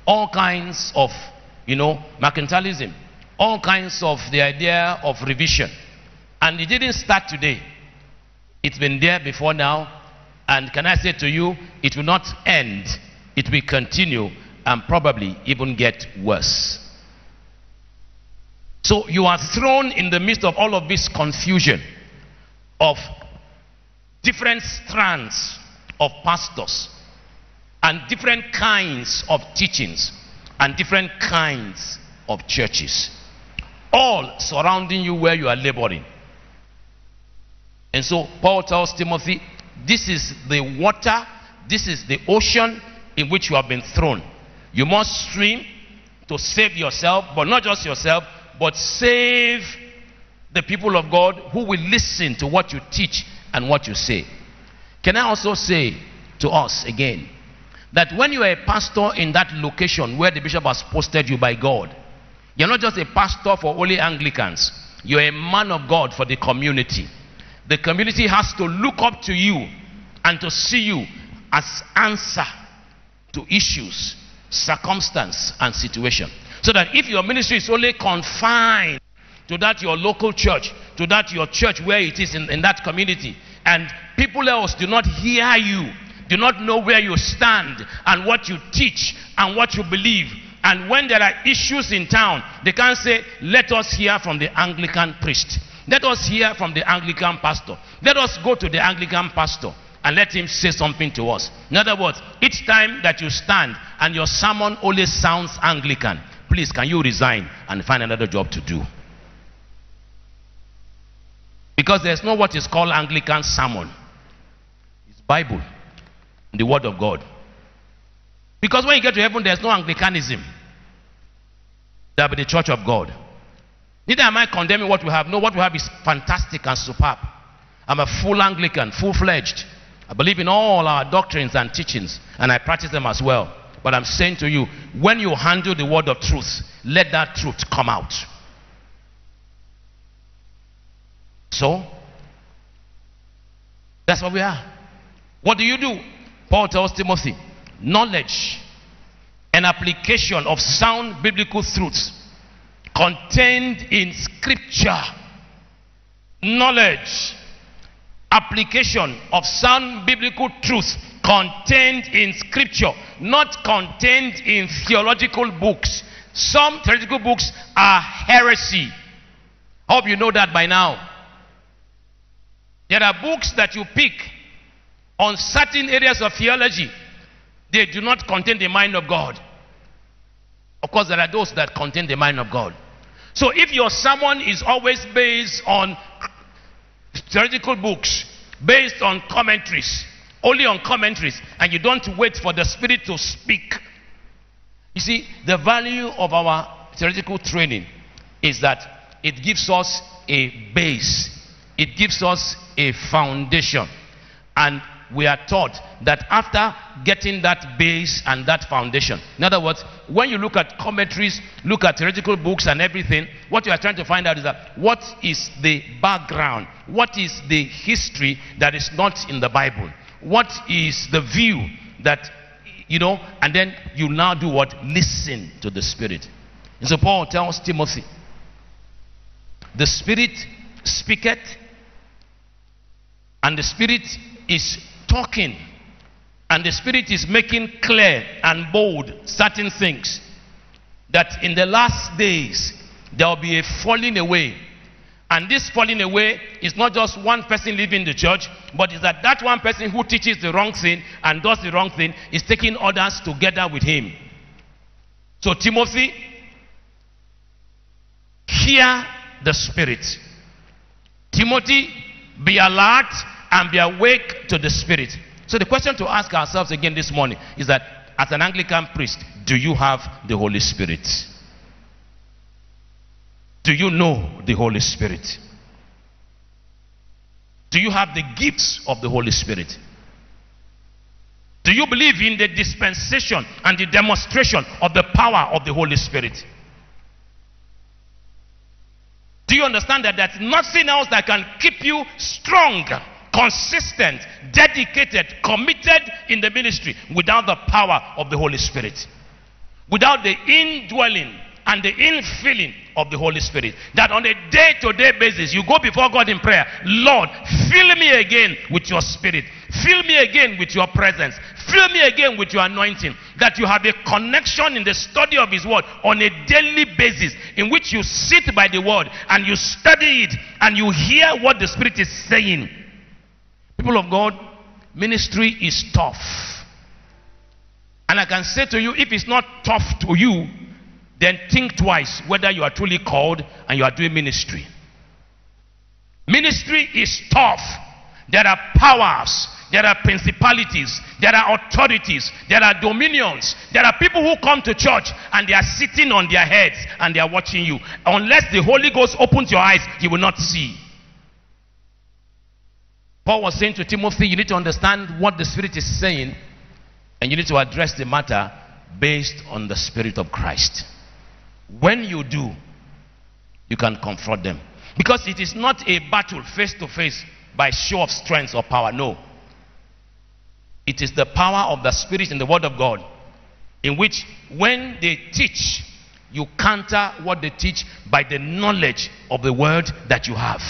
all kinds of, you know, mercantilism, all kinds of the idea of revision. And it didn't start today. It's been there before now. And can I say to you, it will not end. It will continue and probably even get worse. So you are thrown in the midst of all of this confusion of different strands of pastors and different kinds of teachings and different kinds of churches, all surrounding you where you are laboring. And so Paul tells Timothy, this is the water, this is the ocean in which you have been thrown. You must swim to save yourself, but not just yourself, but save the people of God who will listen to what you teach and what you say. Can I also say to us again that when you are a pastor in that location where the bishop has posted you by God, you're not just a pastor for only Anglicans, you're a man of God for the community. The community has to look up to you and to see you as answer to issues, circumstance, and situation. So that if your ministry is only confined to that your local church, to that your church where it is in that community, and people else do not hear you, do not know where you stand and what you teach and what you believe, and when there are issues in town, they can't say, let us hear from the Anglican priest, let us hear from the Anglican pastor, let us go to the Anglican pastor and let him say something to us. In other words, each time that you stand and your sermon only sounds Anglican, please, can you resign and find another job to do? Because there's no what is called Anglican sermon. It's Bible, the word of God. Because when you get to heaven, there's no Anglicanism. There will be the church of God. Neither am I condemning what we have. No, what we have is fantastic and superb. I'm a full Anglican, full-fledged. I believe in all our doctrines and teachings, and I practice them as well. But I'm saying to you, when you handle the word of truth, let that truth come out. So, that's what we are. What do you do? Paul tells Timothy, knowledge and application of sound biblical truths contained in Scripture. Knowledge, application of sound biblical truths contained in Scripture, not contained in theological books. Some theological books are heresy. I hope you know that by now. There are books that you pick on certain areas of theology. They do not contain the mind of God. Of course, there are those that contain the mind of God. So if your sermon is always based on theological books, based on commentaries, only on commentaries, and you don't wait for the Spirit to speak. You see, the value of our theological training is that it gives us a base. It gives us a foundation. And we are taught that after getting that base and that foundation, in other words, when you look at commentaries, look at theoretical books and everything, what you are trying to find out is that what is the background, what is the history that is not in the Bible, what is the view that, you know, and then you now do what? Listen to the Spirit. And so Paul tells Timothy, the Spirit speaketh, and the Spirit is talking, and the Spirit is making clear and bold certain things, that in the last days there will be a falling away. And this falling away is not just one person leaving the church, but is that that one person who teaches the wrong thing and does the wrong thing is taking others together with him. So Timothy, hear the Spirit. Timothy, be alert and be awake to the Spirit. So the question to ask ourselves again this morning is that, as an Anglican priest, do you have the Holy Spirit? Do you know the Holy Spirit? Do you have the gifts of the Holy Spirit? Do you believe in the dispensation and the demonstration of the power of the Holy Spirit? Do you understand that there's nothing else that can keep you strong, consistent, dedicated, committed in the ministry without the power of the Holy Spirit? Without the indwelling and the infilling of the Holy Spirit. That on a day-to-day basis, you go before God in prayer, Lord, fill me again with your Spirit. Fill me again with your presence. Fill me again with your anointing. That you have a connection in the study of his word on a daily basis, in which you sit by the word and you study it and you hear what the Spirit is saying. People of God, ministry is tough. And I can say to you, if it's not tough to you, then think twice whether you are truly called and you are doing ministry. Ministry is tough. There are powers, there are principalities, there are authorities, there are dominions. There are people who come to church and they are sitting on their heads and they are watching you. Unless the Holy Ghost opens your eyes, you will not see. Paul was saying to Timothy, you need to understand what the Spirit is saying, and you need to address the matter based on the Spirit of Christ. When you do, you can confront them. Because it is not a battle face to face by show of strength or power. No. It is the power of the Spirit in the Word of God, in which when they teach, you counter what they teach by the knowledge of the Word that you have.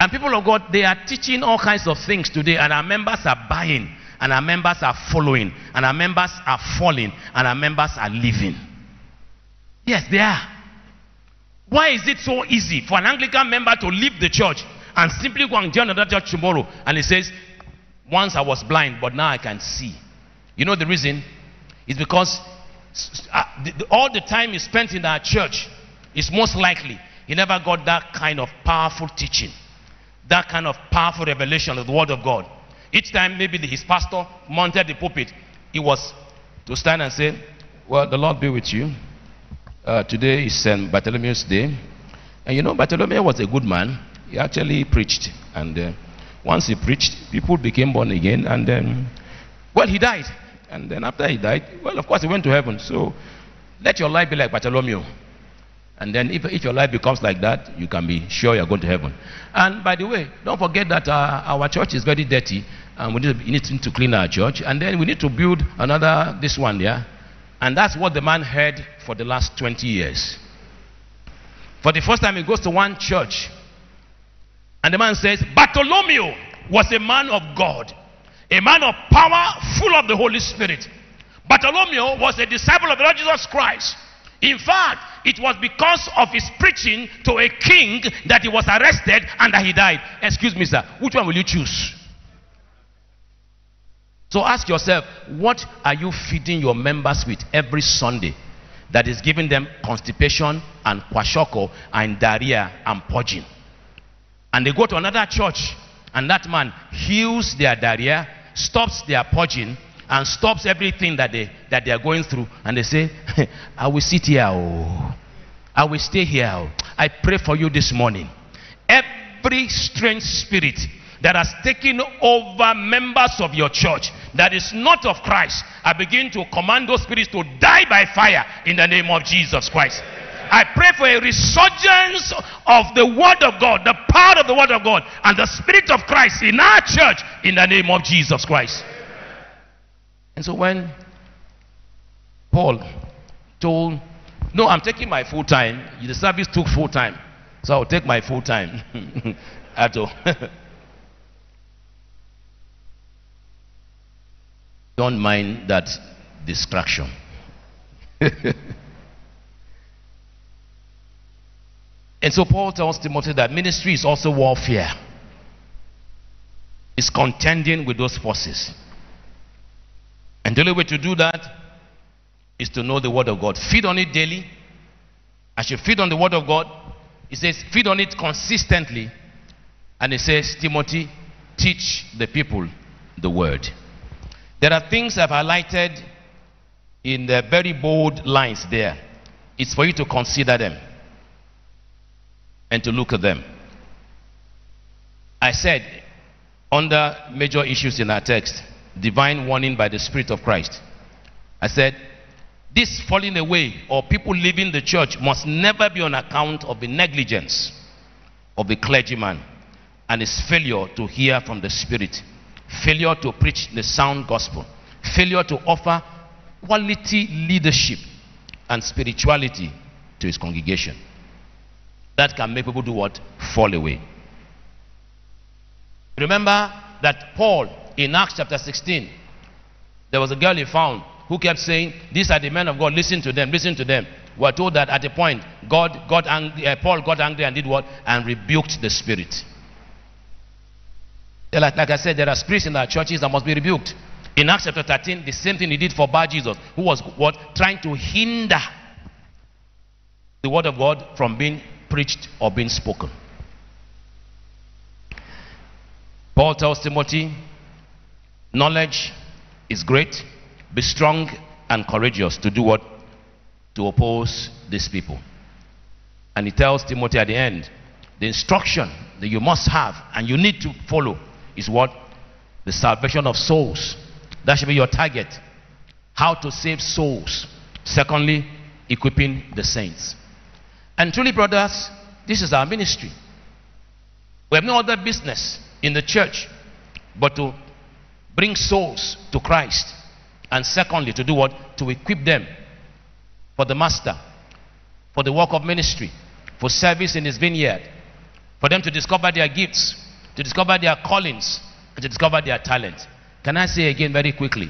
And people of God, they are teaching all kinds of things today, and our members are buying, and our members are following, and our members are falling, and our members are leaving. Yes, they are. Why is it so easy for an Anglican member to leave the church and simply go and join another church tomorrow? And he says, once I was blind, but now I can see. You know the reason? It's because all the time he spent in our church, it's most likely he never got that kind of powerful teaching, that kind of powerful revelation of the Word of God. Each time maybe his pastor mounted the pulpit, he was to stand and say, well, the Lord be with you. Today is St. Bartholomew's Day. And you know, Bartholomew was a good man. He actually preached. And once he preached, people became born again. And then, well, he died. And then after he died, well, of course, he went to heaven. So let your life be like Bartholomew. And then if your life becomes like that, you can be sure you're going to heaven. And by the way, don't forget that our church is very dirty. And we need to clean our church. And then we need to build another, this one there. And that's what the man heard for the last 20 years. For the first time, he goes to one church. And the man says, Bartholomew was a man of God, a man of power, full of the Holy Spirit. Bartholomew was a disciple of the Lord Jesus Christ. In fact, it was because of his preaching to a king that he was arrested and that he died. Excuse me, sir, which one will you choose? So ask yourself, what are you feeding your members with every Sunday that is giving them constipation and kwashiorkor and diarrhea and purging? And they go to another church and that man heals their diarrhea, stops their purging, and stops everything that they are going through. And they say, I will sit here. Oh. I will stay here. Oh. I pray for you this morning. Every strange spirit that has taken over members of your church that is not of Christ, I begin to command those spirits to die by fire in the name of Jesus Christ. I pray for a resurgence of the Word of God, the power of the Word of God, and the Spirit of Christ in our church in the name of Jesus Christ. And so when Paul told, no, I'm taking my full time. The service took full time. So I'll take my full time. At all. Don't mind that distraction. And so Paul tells Timothy that ministry is also warfare. It's contending with those forces. And the only way to do that is to know the Word of God. Feed on it daily. As you feed on the Word of God, he says, feed on it consistently. And he says, Timothy, teach the people the Word. There are things I've highlighted in the very bold lines there. It's for you to consider them and to look at them. I said, under major issues in our text, divine warning by the Spirit of Christ. I said, this falling away or people leaving the church must never be on account of the negligence of the clergyman and his failure to hear from the Spirit. Failure to preach the sound gospel. Failure to offer quality leadership and spirituality to his congregation. That can make people do what? Fall away. Remember that Paul, in Acts chapter 16, there was a girl he found who kept saying, these are the men of God, listen to them, listen to them. We are told that at a point, Paul got angry and did what? And rebuked the spirit. Like I said, there are spirits in our churches that must be rebuked. In Acts chapter 13, the same thing he did for Bar Jesus, who was what? Trying to hinder the Word of God from being preached or being spoken. Paul tells Timothy, knowledge is great, be strong and courageous to do what? To oppose these people. And he tells Timothy at the end, the instruction that you must have and you need to follow is what? The salvation of souls. That should be your target. How to save souls. Secondly, equipping the saints. And truly, brothers, this is our ministry. We have no other business in the church but to bring souls to Christ, and secondly, to do what? To equip them for the master, for the work of ministry, for service in his vineyard, for them to discover their gifts, to discover their callings, and to discover their talents. Can I say again very quickly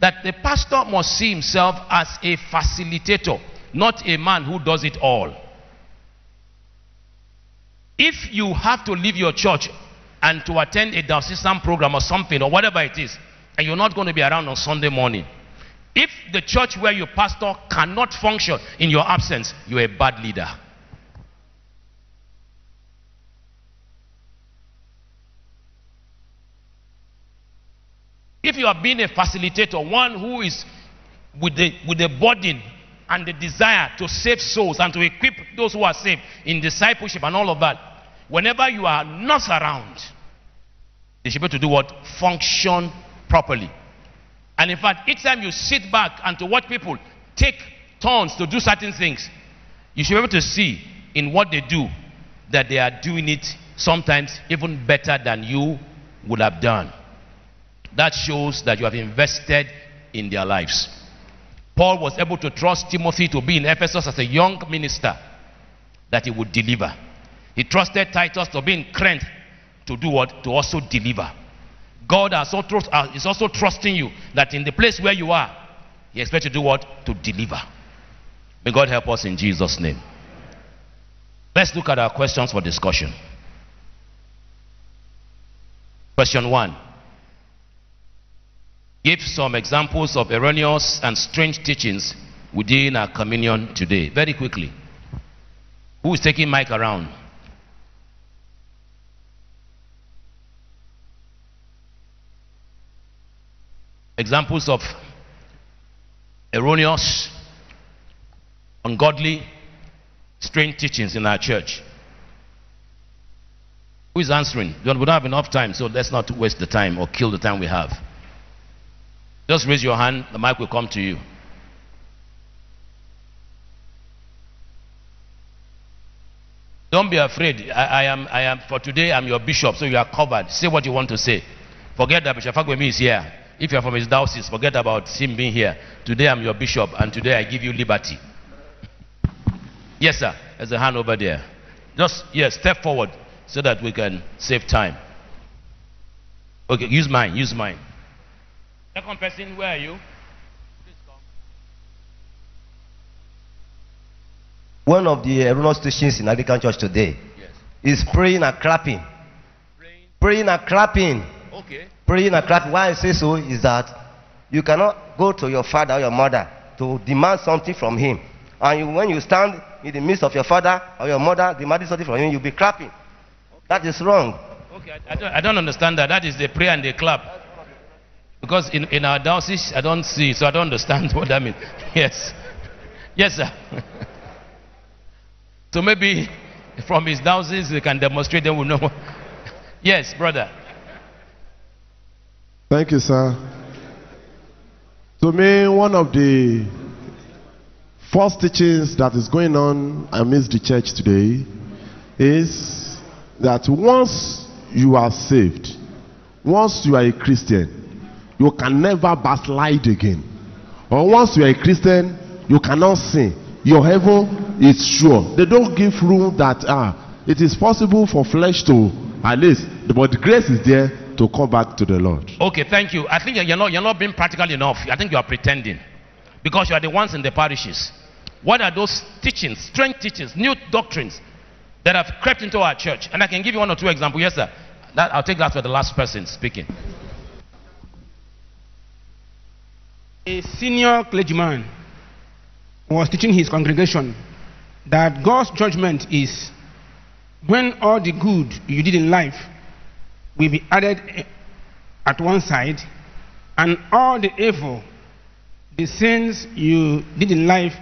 that the pastor must see himself as a facilitator, not a man who does it all. If you have to leave your church and to attend a diocesan program or something or whatever it is, and you're not going to be around on Sunday morning, if the church where you pastor cannot function in your absence, you're a bad leader. If you have been a facilitator, one who is with the burden and the desire to save souls and to equip those who are saved in discipleship and all of that, whenever you are not around, they should be able to do what? Function properly. And in fact, each time you sit back and to watch people take turns to do certain things, you should be able to see in what they do that they are doing it sometimes even better than you would have done. That shows that you have invested in their lives. Paul was able to trust Timothy to be in Ephesus as a young minister, that he would deliver. He trusted Titus to be in Crete to do what? To also deliver. God is also trusting you that in the place where you are, he expects you to do what? To deliver. May God help us in Jesus' name. Let's look at our questions for discussion. Question 1. Give some examples of erroneous and strange teachings within our communion today. Very quickly. Who is taking mic around? Examples of erroneous, ungodly, strange teachings in our church. Who is answering? We don't have enough time, so let's not waste the time or kill the time we have. Just raise your hand, the mic will come to you. Don't be afraid. I am for today, I'm your bishop, so you are covered. Say what you want to say. Forget that Bishop Akobe is here. If you are from his diocese, forget about him being here. Today I'm your bishop, and today I give you liberty. Yes, sir. There's a hand over there. Just, yes, step forward so that we can save time. Okay, use mine, use mine. Second person, where are you? Please come. One of the erroneous teachings in Anglican Church today, yes, is praying and clapping. Praying and clapping. Okay. Praying and clapping. Why I say so is that you cannot go to your father or your mother to demand something from him. And you, when you stand in the midst of your father or your mother demanding something from him, you'll be clapping. Okay. That is wrong. Okay, I don't understand that. That is the prayer and the clap. Because in our diocese, I don't see, so I don't understand what that means. Yes. Yes, sir. So maybe from his diocese, we can demonstrate them, we'll know. Yes, brother. Thank you, sir. To me, one of the false teachings that is going on amidst the church today is that once you are saved, once you are a Christian, you can never backslide again. Or once you are a Christian, you cannot sin. Your heaven is sure. They don't give room that it is possible for flesh to, at least, but the grace is there to come back to the Lord. Okay, thank you. I think you're not being practical enough. I think you are pretending, because you are the ones in the parishes. What are those teachings, strange teachings, new doctrines that have crept into our church? And I can give you one or two examples. Yes, sir. I'll take that for the last person speaking. A senior clergyman was teaching his congregation that God's judgment is when all the good you did in life will be added at one side, and all the evil, the sins you did in life,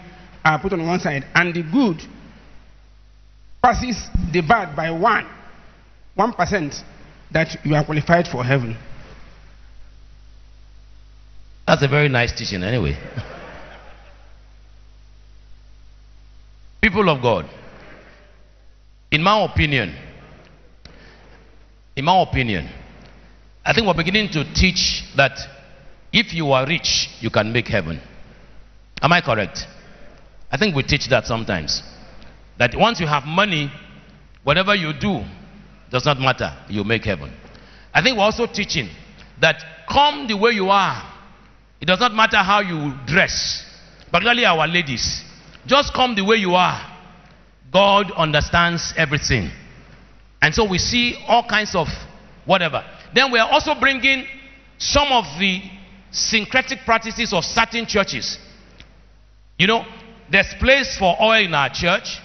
are put on one side, and the good passes the bad by 1% that you are qualified for heaven. That's a very nice teaching anyway. People of God, in my opinion, I think we're beginning to teach that if you are rich, you can make heaven. Am I correct? I think we teach that sometimes. That once you have money, whatever you do does not matter, you make heaven. I think we're also teaching that come the way you are, it does not matter how you dress, particularly our ladies. Just come the way you are. God understands everything. And so we see all kinds of whatever. Then we are also bringing some of the syncretic practices of certain churches. You know, there's place for oil in our church.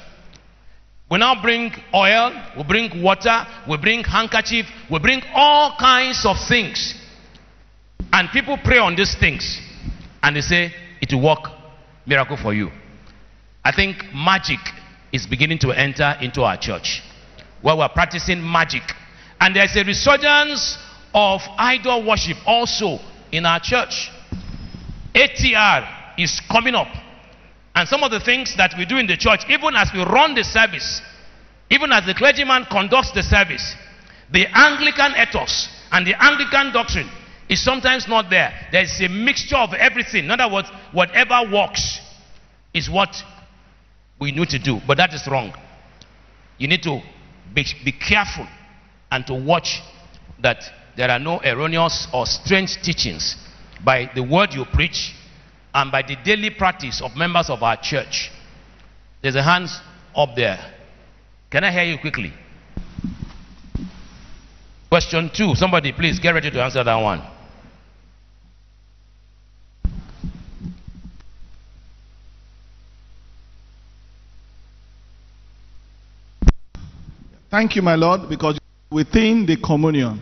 We now bring oil, we bring water, we bring handkerchief, we bring all kinds of things. And people pray on these things. And they say, it will work miracle for you. I think magic is beginning to enter into our church, where we're practicing magic. And there's a resurgence of idol worship also in our church. ATR is coming up. And some of the things that we do in the church, even as we run the service, even as the clergyman conducts the service, the Anglican ethos and the Anglican doctrine is sometimes not there. There's a mixture of everything. In other words, whatever works is what we need to do. But that is wrong. You need to be careful and to watch that there are no erroneous or strange teachings by the word you preach and by the daily practice of members of our church. There's a hand up there. Can I hear you quickly? Question 2. Somebody please get ready to answer that one. Thank you, my Lord, because within the communion,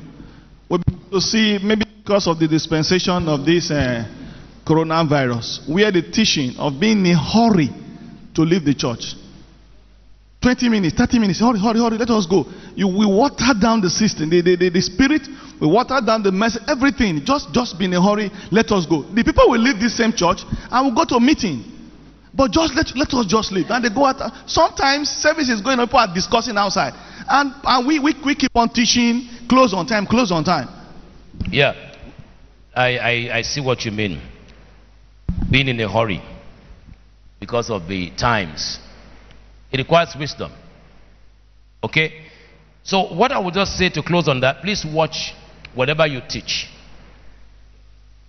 we begin to see, maybe because of the dispensation of this coronavirus, we had the teaching of being in a hurry to leave the church. 20 minutes, 30 minutes, hurry, hurry, hurry, let us go. We water down the system, the spirit, we water down the message, everything. Just be in a hurry, let us go. The people will leave this same church and will go to a meeting. But just let us just leave. And they go out. Sometimes service is going on, people are discussing outside. And we keep on teaching, close on time, close on time. Yeah, I see what you mean. Being in a hurry because of the times. It requires wisdom. Okay? So what I would just say to close on that, please watch whatever you teach.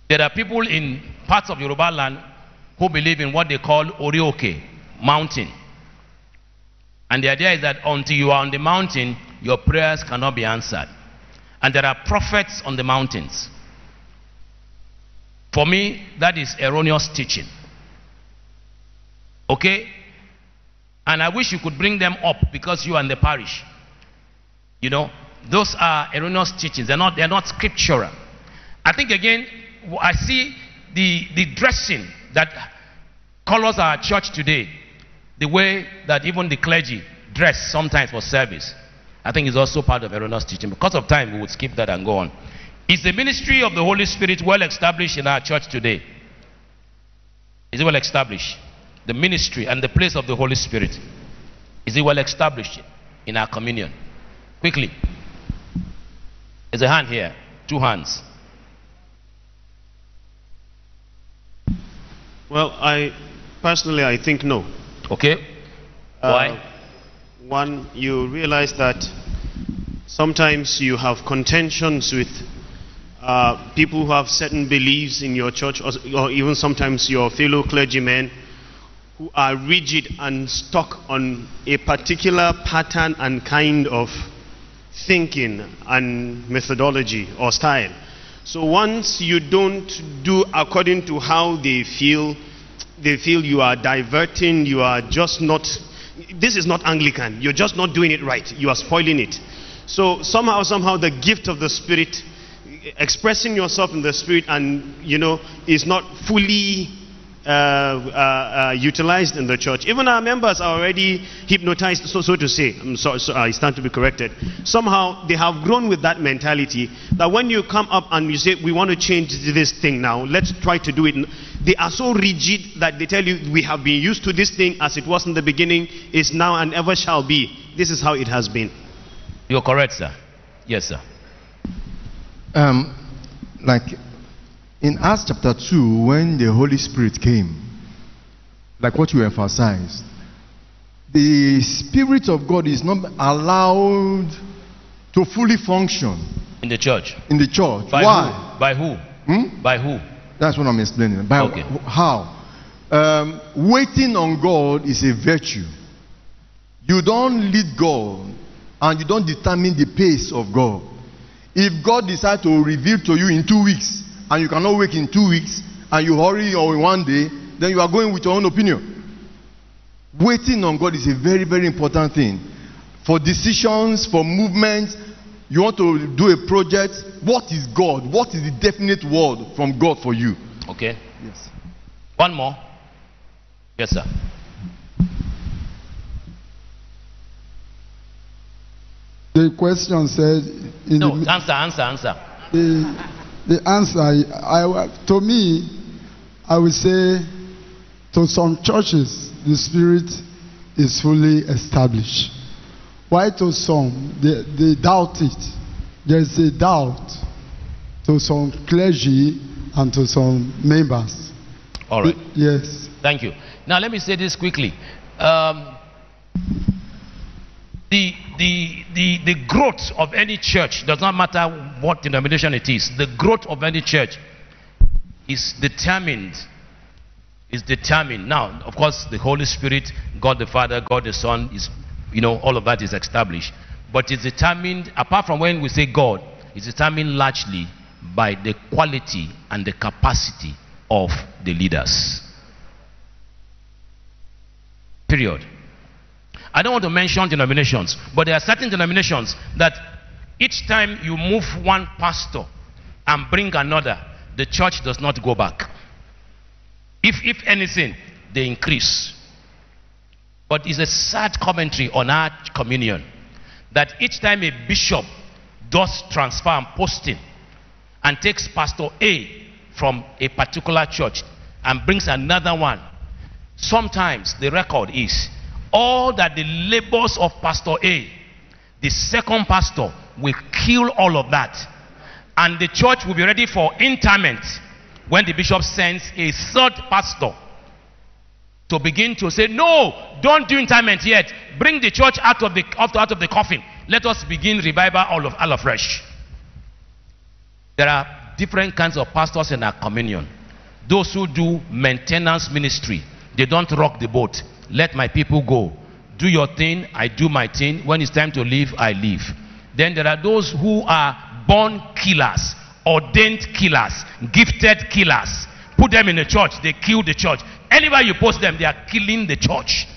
There are people in parts of Yoruba land who believe in what they call Orioke, mountain. And the idea is that until you are on the mountain, your prayers cannot be answered. And there are prophets on the mountains. For me, that is erroneous teaching. Okay? And I wish you could bring them up because you are in the parish. You know, those are erroneous teachings. They're not scriptural. I think, again, I see the dressing that colors our church today, the way that even the clergy dress sometimes for service, I think is also part of erroneous teaching. Because of time, we would skip that and go on. Is the ministry of the Holy Spirit well established in our church today? Is it well established? The ministry and the place of the Holy Spirit, is it well established in our communion? Quickly. There's a hand here. 2 hands. Well, I personally think no. Okay. Why? One, you realize that sometimes you have contentions with people who have certain beliefs in your church, or even sometimes your fellow clergymen who are rigid and stuck on a particular pattern and kind of thinking and methodology or style. So once you don't do according to how they feel you are diverting, you are just not, this is not Anglican, you're just not doing it right, you are spoiling it. So somehow the gift of the Spirit, expressing yourself in the Spirit, and is not fully utilized in the church. Even our members are already hypnotized, so to say. I stand to be corrected. Somehow they have grown with that mentality that when you come up and you say, we want to change this thing now, let's try to do it. They are so rigid that they tell you, we have been used to this thing as it was in the beginning, is now and ever shall be. This is how it has been. You're correct, sir. Yes, sir. Like in Acts chapter 2, when the Holy Spirit came, like what you emphasized, the Spirit of God is not allowed to fully function in the church. In the church. Why? By who? By who? That's what I'm explaining. By how? Waiting on God is a virtue. You don't lead God, and you don't determine the pace of God. If God decides to reveal to you in 2 weeks, and you cannot wait in 2 weeks, and you hurry or in 1 day, then you are going with your own opinion. Waiting on God is a very, very important thing. For decisions, for movements, you want to do a project, what is God? What is the definite word from God for you? Okay. Yes. One more. Yes, sir. The question said... No, answer. The answer, to me, I would say, to some churches, the Spirit is fully established. Why to some? They doubt it. There's a doubt to some clergy and to some members. All right. Yes. Thank you. Now, let me say this quickly. The growth of any church, does not matter what denomination it is, the growth of any church is determined. Now, of course, the Holy Spirit, God the Father, God the Son, is, all of that is established. But it's determined, apart from when we say God, it's determined largely by the quality and the capacity of the leaders. Period. I don't want to mention denominations, but there are certain denominations that each time you move one pastor and bring another, the church does not go back. If anything, they increase. But it's a sad commentary on our communion that each time a bishop does transfer and posting and takes Pastor A from a particular church and brings another one, sometimes the record is all that the labors of Pastor A, the second pastor will kill all of that, and the church will be ready for interment when the bishop sends a third pastor to begin to say, no, don't do interment yet, bring the church out of the coffin, let us begin revival all afresh. There are different kinds of pastors in our communion. Those who do maintenance ministry, they don't rock the boat. Let my people go. Do your thing, I do my thing. When it's time to leave, I leave. Then there are those who are born killers, ordained killers, gifted killers. Put them in the church, they kill the church. Anywhere you post them, they are killing the church.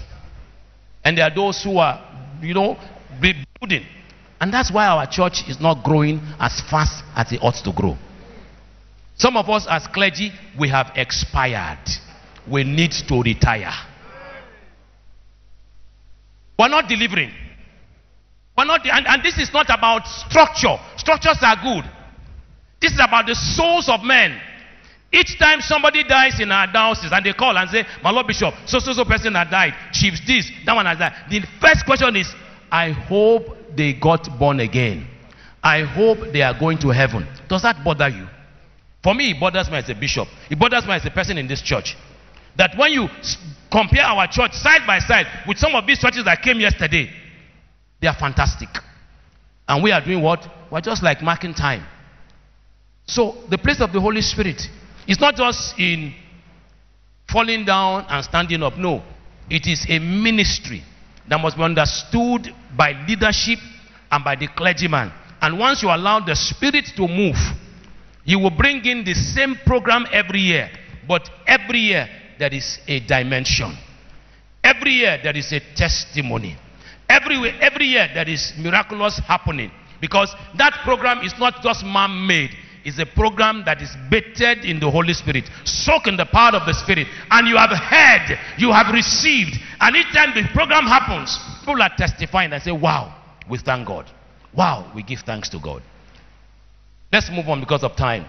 And there are those who are, rebuilding. And that's why our church is not growing as fast as it ought to grow. Some of us as clergy, we have expired. We need to retire. We're not delivering. We're not and this is not about structure. Structures are good. This is about the souls of men. Each time somebody dies in our diocese and they call and say, my Lord Bishop, so person has died, chiefs this, that one has died. The first question is, I hope they got born again. I hope they are going to heaven. Does that bother you? For me, it bothers me as a bishop. It bothers me as a person in this church. That when you compare our church side by side with some of these churches that came yesterday, they are fantastic. And we are doing what? We're just like marking time. So the place of the Holy Spirit is not just in falling down and standing up. No, it is a ministry that must be understood by leadership and by the clergyman. And once you allow the Spirit to move, you will bring in the same program every year. But every year there is a dimension. Every year there is a testimony. Every year there is miraculous happening. Because that program is not just man-made. It's a program that is bathed in the Holy Spirit, soaked in the power of the Spirit. And you have heard, you have received. And each time the program happens, people are testifying and say, wow, we thank God. Wow, we give thanks to God. Let's move on because of time.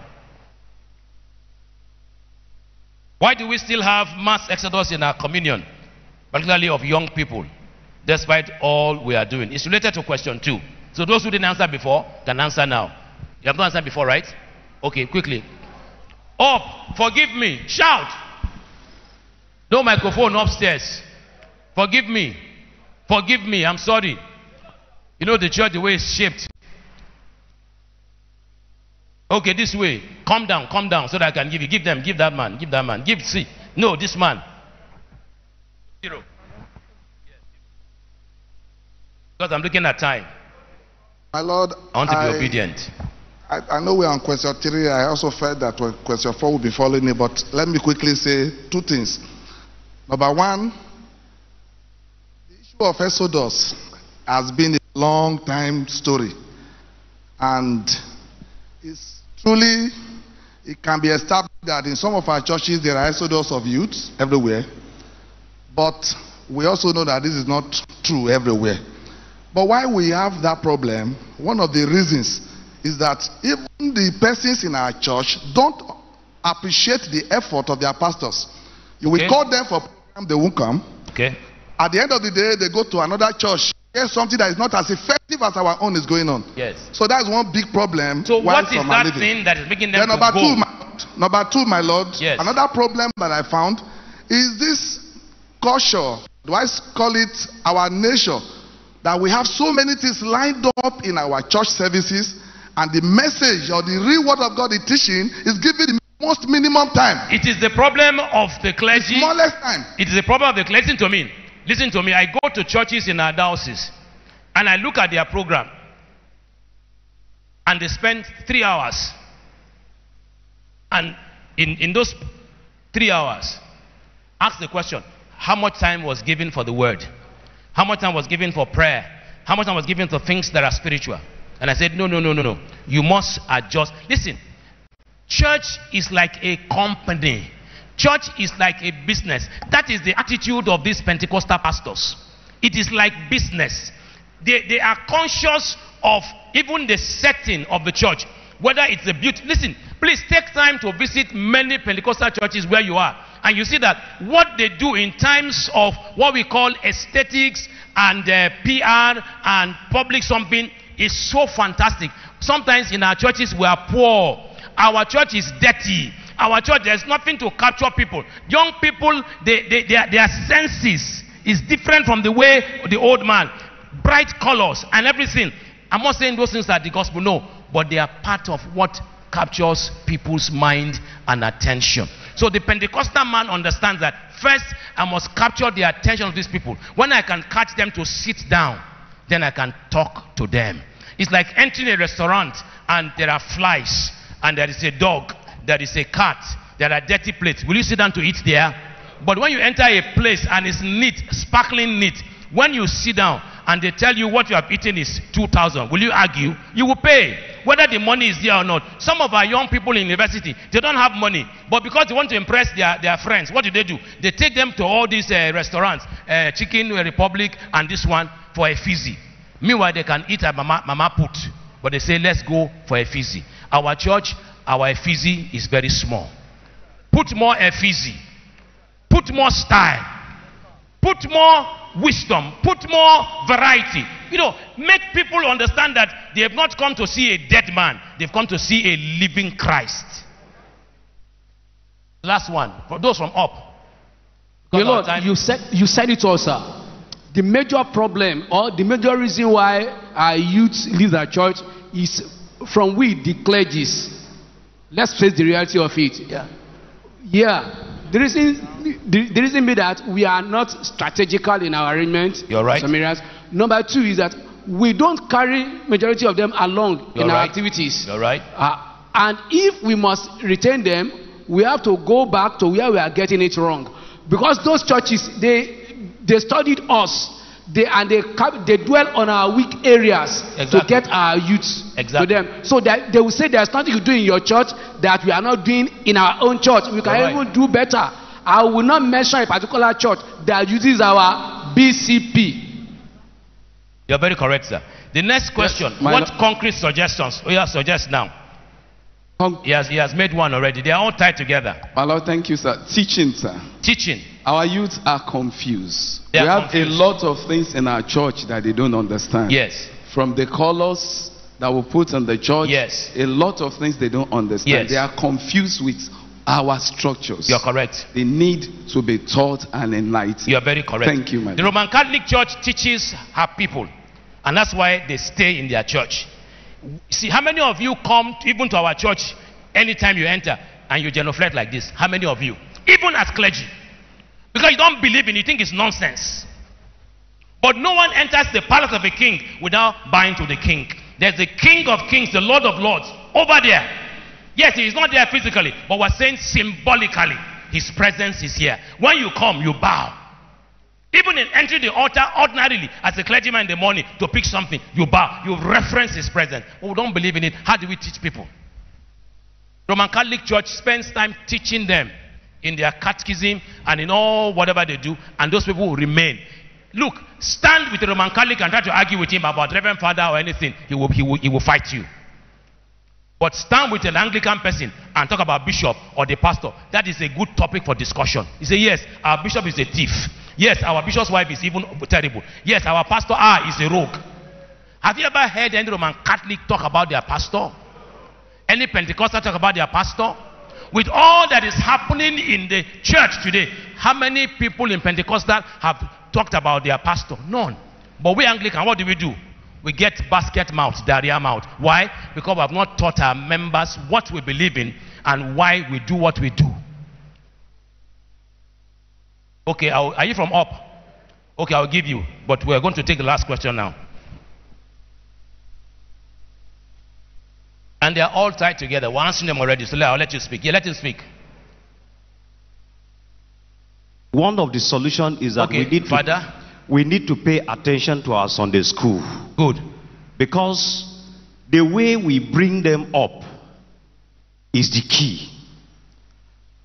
Why do we still have mass exodus in our communion, particularly of young people, despite all we are doing? It's related to question 2. So those who didn't answer before can answer now. You have not answered before, right? Okay, quickly. Up, forgive me. Shout. No microphone upstairs. Forgive me. Forgive me. I'm sorry. You know the church, the way it's shaped. Okay, this way. Come down, so that I can give you. Give them, give that man, give that man. Give, see. No, this man. 0. Because I'm looking at time. My Lord, I want to be obedient. I know we're on question 3. I also felt that question 4 will be following me, but let me quickly say 2 things. Number 1, the issue of Exodus has been a long time story, and it's truly, it can be established that in some of our churches there are Exodus of youths everywhere, but we also know that this is not true everywhere. But why we have that problem, one of the reasons is that even the persons in our church don't appreciate the effort of their pastors. You will call them for program, they won't come. Okay. At the end of the day, they go to another church. Here's something that is not as effective as our own is going on. Yes. So that's one big problem. So what is that thing that is making them go? Number two, my Lord. Yes. Another problem that I found is this culture. Do I call it our nature? That we have so many things lined up in our church services, and the message or the real word of God, the teaching, is given the most minimum time. It is the problem of the clergy. The smallest time. It is the problem of the clergy. Listen to me. Listen to me. I go to churches in our diocese, and I look at their program, and they spend 3 hours. And in those 3 hours, ask the question, how much time was given for the word? How much time was given for prayer? How much time was given for things that are spiritual? And I said, no. You must adjust. Listen, church is like a company. Church is like a business. That is the attitude of these Pentecostal pastors. It is like business. They are conscious of even the setting of the church. Whether it's a beauty. Listen, please take time to visit many Pentecostal churches where you are. And you see that what they do in terms of what we call aesthetics and PR and public something is so fantastic. Sometimes in our churches we are poor. Our church is dirty. Our church, there's nothing to capture people. Young people, their senses is different from the way the old man. Bright colors and everything. I'm not saying those things are the gospel, no. But they are part of what captures people's mind and attention. So the Pentecostal man understands that first I must capture the attention of these people. When I can catch them to sit down, then I can talk to them. It's like entering a restaurant and there are flies and there is a dog, there is a cat, there are dirty plates. Will you sit down to eat there? But when you enter a place and it's neat, sparkling neat, when you sit down and they tell you what you have eaten is 2,000, will you argue? You will pay. Whether the money is there or not. Some of our young people in university, they don't have money. But because they want to impress their friends, what do? They take them to all these restaurants, Chicken Republic and this one, for a fizzy. Meanwhile, they can eat at Mama Put. But they say, let's go for a fizzy. Our church, our fizzy is very small. Put more fizzy. Put more style. Put more wisdom. Put more variety. You know, make people understand that they have not come to see a dead man. They've come to see a living Christ. Last one. For those from up. Your Lord, you said it all, sir. The major problem or the major reason why our youth leave the church is from we, the clergies. Let's face the reality of it. Yeah. The reason be that we are not strategical in our arrangement. You're right. Some areas. Number 2 is that we don't carry majority of them along in our activities. All right. And if we must retain them, we have to go back to where we are getting it wrong. Because those churches, they studied us. They dwell on our weak areas to get our youths to them. So that they will say there's nothing you do in your church that we are not doing in our own church. We can even do better. I will not mention a particular church that uses our BCP. You're very correct, sir. The next question, what concrete suggestions? Oh, yeah, suggest now. He has made one already. They are all tied together. My Lord, thank you, sir. Teaching, sir. Teaching. Our youth are confused. We have a lot of things in our church that they don't understand. Yes. From the colors that we put on the church. Yes. A lot of things they don't understand. Yes. They are confused with our structures. You are correct. They need to be taught and enlightened. You are very correct. Thank you, my dear. The Roman Catholic Church teaches her people, and that's why they stay in their church. See, how many of you come even to our church anytime you enter and you genuflect like this? How many of you? Even as clergy. Because you don't believe in it, you think it's nonsense. But no one enters the palace of a king without bowing to the king. There's the King of Kings, the Lord of Lords, over there. Yes, he is not there physically, but we're saying symbolically, his presence is here. When you come, you bow. Even in entering the altar, ordinarily, as a clergyman in the morning, to pick something, you bow, you reference his presence. Oh, we don't believe in it. How do we teach people? Roman Catholic Church spends time teaching them in their catechism and in all whatever they do, and those people will remain. Look, stand with the Roman Catholic and try to argue with him about Reverend Father or anything. He will fight you. But stand with an Anglican person and talk about bishop or the pastor. That is a good topic for discussion. You say, yes, our bishop is a thief. Yes, our bishop's wife is even terrible. Yes, our pastor is a rogue. Have you ever heard any Roman Catholic talk about their pastor? Any Pentecostal talk about their pastor? With all that is happening in the church today, how many people in Pentecostal have talked about their pastor? None. But we Anglican, what do? We get basket mouth, diarrhea mouth. Why? Because we have not taught our members what we believe in and why we do what we do. Okay, are you from up? Okay, I'll give you. But we're going to take the last question now. And they're all tied together. We're answering them already, so I'll let you speak. Yeah, let him speak. One of the solutions is that we need to pay attention to our Sunday school. Good. Because the way we bring them up is the key.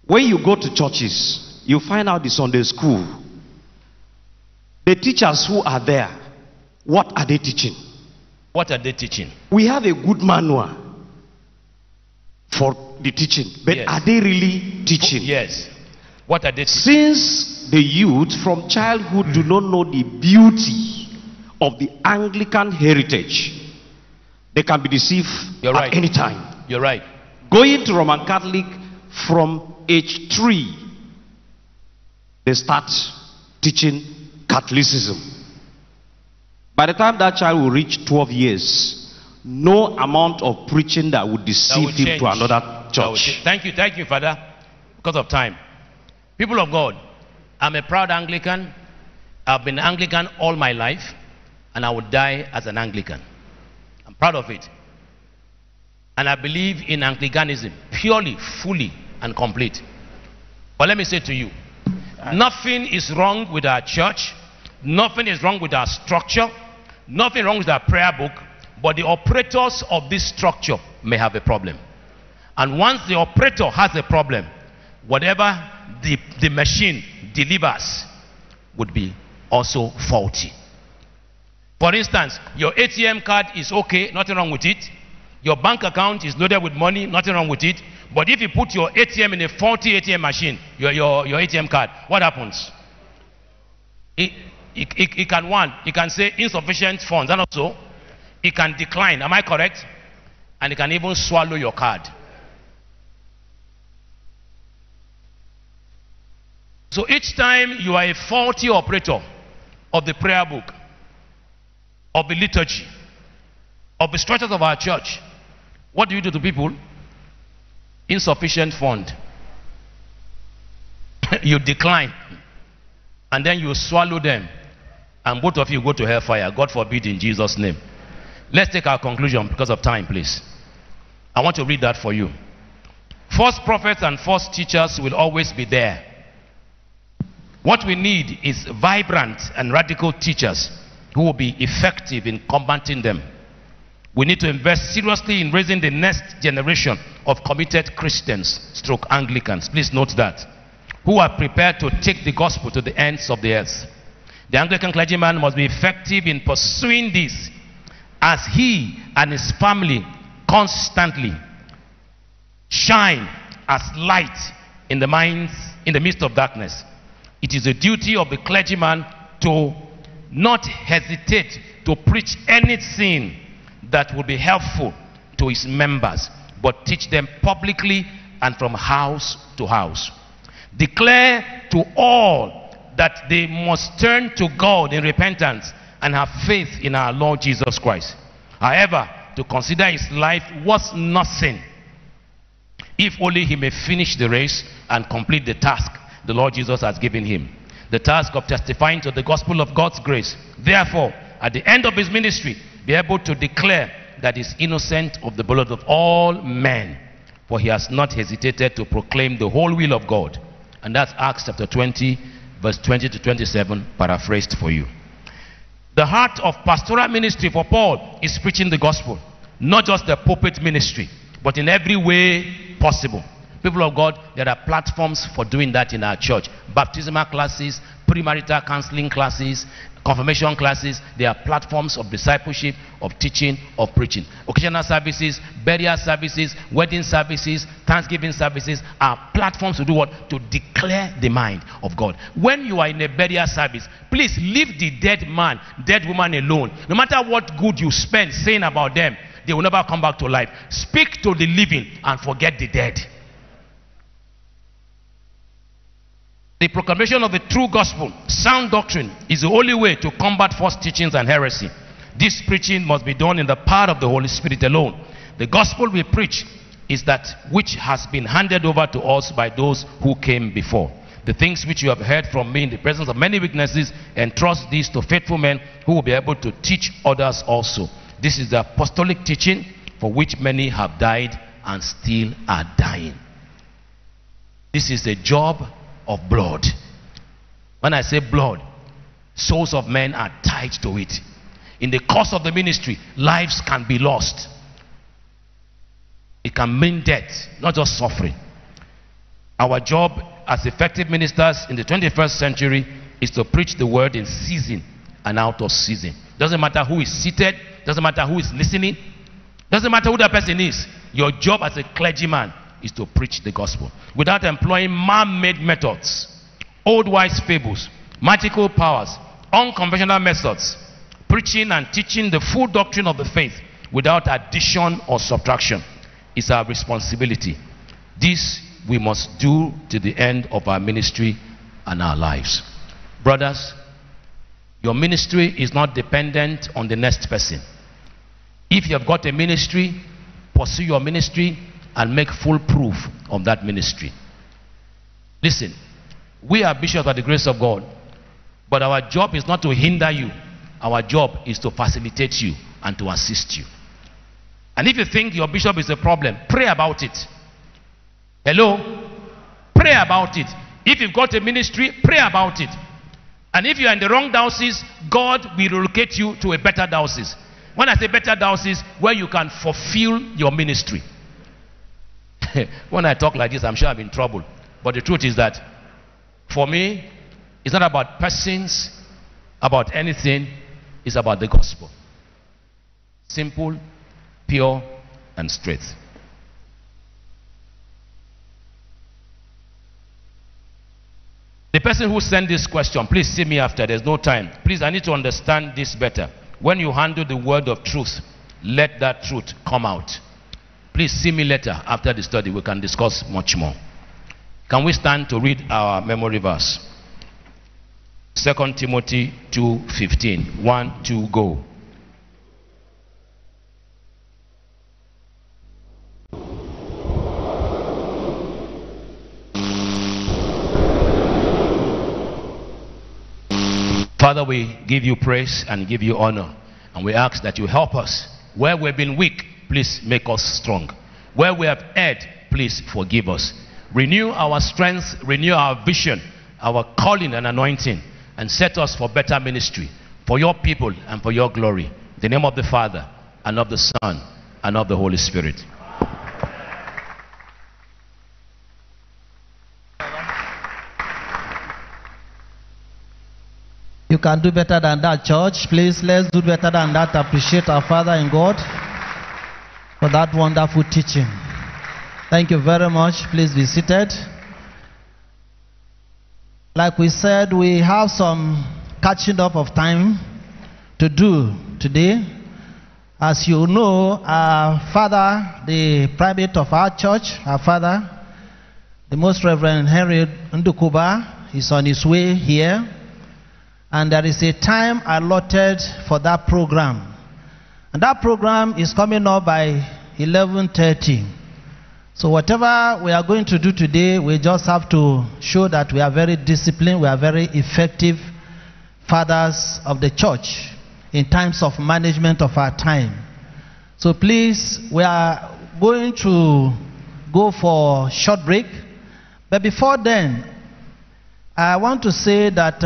When you go to churches, you find out the Sunday school. The teachers who are there, what are they teaching? What are they teaching? We have a good manual for the teaching, but are they really teaching? Yes. What are they teaching? Since the youth from childhood do not know the beauty of the Anglican heritage, they can be deceived at any time. You're right. Going to Roman Catholic from age 3, they start teaching Catholicism. By the time that child will reach 12 years, no amount of preaching that would deceive him to another church. Thank you, Father, because of time. People of God, I'm a proud Anglican. I've been Anglican all my life, and I would die as an Anglican. I'm proud of it. And I believe in Anglicanism, purely, fully, and complete. But let me say to you, nothing is wrong with our church. Nothing is wrong with our structure. Nothing wrong with our prayer book. But the operators of this structure may have a problem. And once the operator has a problem, whatever the machine delivers would be also faulty. For instance, your ATM card is okay, nothing wrong with it. Your bank account is loaded with money, nothing wrong with it. But if you put your ATM in a faulty ATM machine, your ATM card, what happens? It can it can say insufficient funds, and also it can decline, am I correct? And it can even swallow your card. So each time you are a faulty operator of the prayer book, of the liturgy, of the structures of our church, what do you do to people? Insufficient fund. You decline, and then you swallow them, and both of you go to hellfire. God forbid, in Jesus' name. Let's take our conclusion because of time, please. I want to read that for you. False prophets and false teachers will always be there. What we need is vibrant and radical teachers who will be effective in combating them. We need to invest seriously in raising the next generation of committed Christians, stroke Anglicans, please note that, who are prepared to take the gospel to the ends of the earth. The Anglican clergyman must be effective in pursuing this as he and his family constantly shine as light in the minds, in the midst of darkness. It is the duty of the clergyman to not hesitate to preach anything that will be helpful to his members, but teach them publicly and from house to house. Declare to all that they must turn to God in repentance and have faith in our Lord Jesus Christ. However, to consider his life was nothing, if only he may finish the race and complete the task the Lord Jesus has given him, the task of testifying to the gospel of God's grace. Therefore, at the end of his ministry, be able to declare that he is innocent of the blood of all men, for he has not hesitated to proclaim the whole will of God. And that's Acts chapter 20, verse 20 to 27, paraphrased for you. The heart of pastoral ministry for Paul is preaching the gospel, not just the pulpit ministry, but in every way possible. People of God, there are platforms for doing that in our church. Baptismal classes, premarital counseling classes, confirmation classes, they are platforms of discipleship, of teaching, of preaching. Occasional services, burial services, wedding services, Thanksgiving services are platforms to do what? To declare the mind of God. When you are in a burial service, please leave the dead man, dead woman alone. No matter what good you spend saying about them, they will never come back to life. Speak to the living and forget the dead. The proclamation of the true gospel, sound doctrine, is the only way to combat false teachings and heresy. This preaching must be done in the power of the Holy Spirit alone. The gospel we preach is that which has been handed over to us by those who came before. The things which you have heard from me in the presence of many witnesses, entrust these to faithful men who will be able to teach others also. This is the apostolic teaching for which many have died and still are dying. This is the job of blood. When I say blood, souls of men are tied to it. In the course of the ministry, lives can be lost. It can mean death, not just suffering. Our job as effective ministers in the 21st century is to preach the word in season and out of season. Doesn't matter who is seated, doesn't matter who is listening, doesn't matter who that person is. Your job as a clergyman is to preach the gospel without employing man-made methods, old wise fables, magical powers, unconventional methods, preaching and teaching the full doctrine of the faith without addition or subtraction. It's our responsibility. This we must do to the end of our ministry and our lives. Brothers, your ministry is not dependent on the next person. If you have got a ministry, pursue your ministry and make full proof of that ministry. Listen, we are bishops by the grace of God, but our job is not to hinder you. Our job is to facilitate you and to assist you. And if you think your bishop is a problem, pray about it. Hello? Pray about it. If you've got a ministry, pray about it. And if you are in the wrong diocese, God will relocate you to a better diocese. When I say better diocese, where you can fulfill your ministry. When I talk like this, I'm sure I'm in trouble. But the truth is that for me, it's not about persons, about anything. It's about the gospel. Simple, pure, and straight. The person who sent this question, please see me after. There's no time. Please, I need to understand this better. When you handle the word of truth, let that truth come out. Please see me later after the study. We can discuss much more. Can we stand to read our memory verse? 2 Timothy 2:15. 1, 2, go. Father, we give you praise and give you honor. And we ask that you help us. Where we've been weak, please make us strong. Where we have erred, please forgive us. Renew our strength, renew our vision, our calling and anointing, and set us for better ministry, for your people and for your glory. In the name of the Father, and of the Son, and of the Holy Spirit. You can do better than that, church. Please, let's do better than that. Appreciate our Father in God for that wonderful teaching. Thank you very much. Please be seated. Like we said, we have some catching up of time to do today. As you know, our father, the primate of our church, our father, the Most Reverend Henry Ndukuba, is on his way here. And there is a time allotted for that program. And that program is coming up by 11:30. So whatever we are going to do today, we just have to show that we are very disciplined, we are very effective fathers of the church in terms of management of our time. So please, we are going to go for a short break. But before then, I want to say that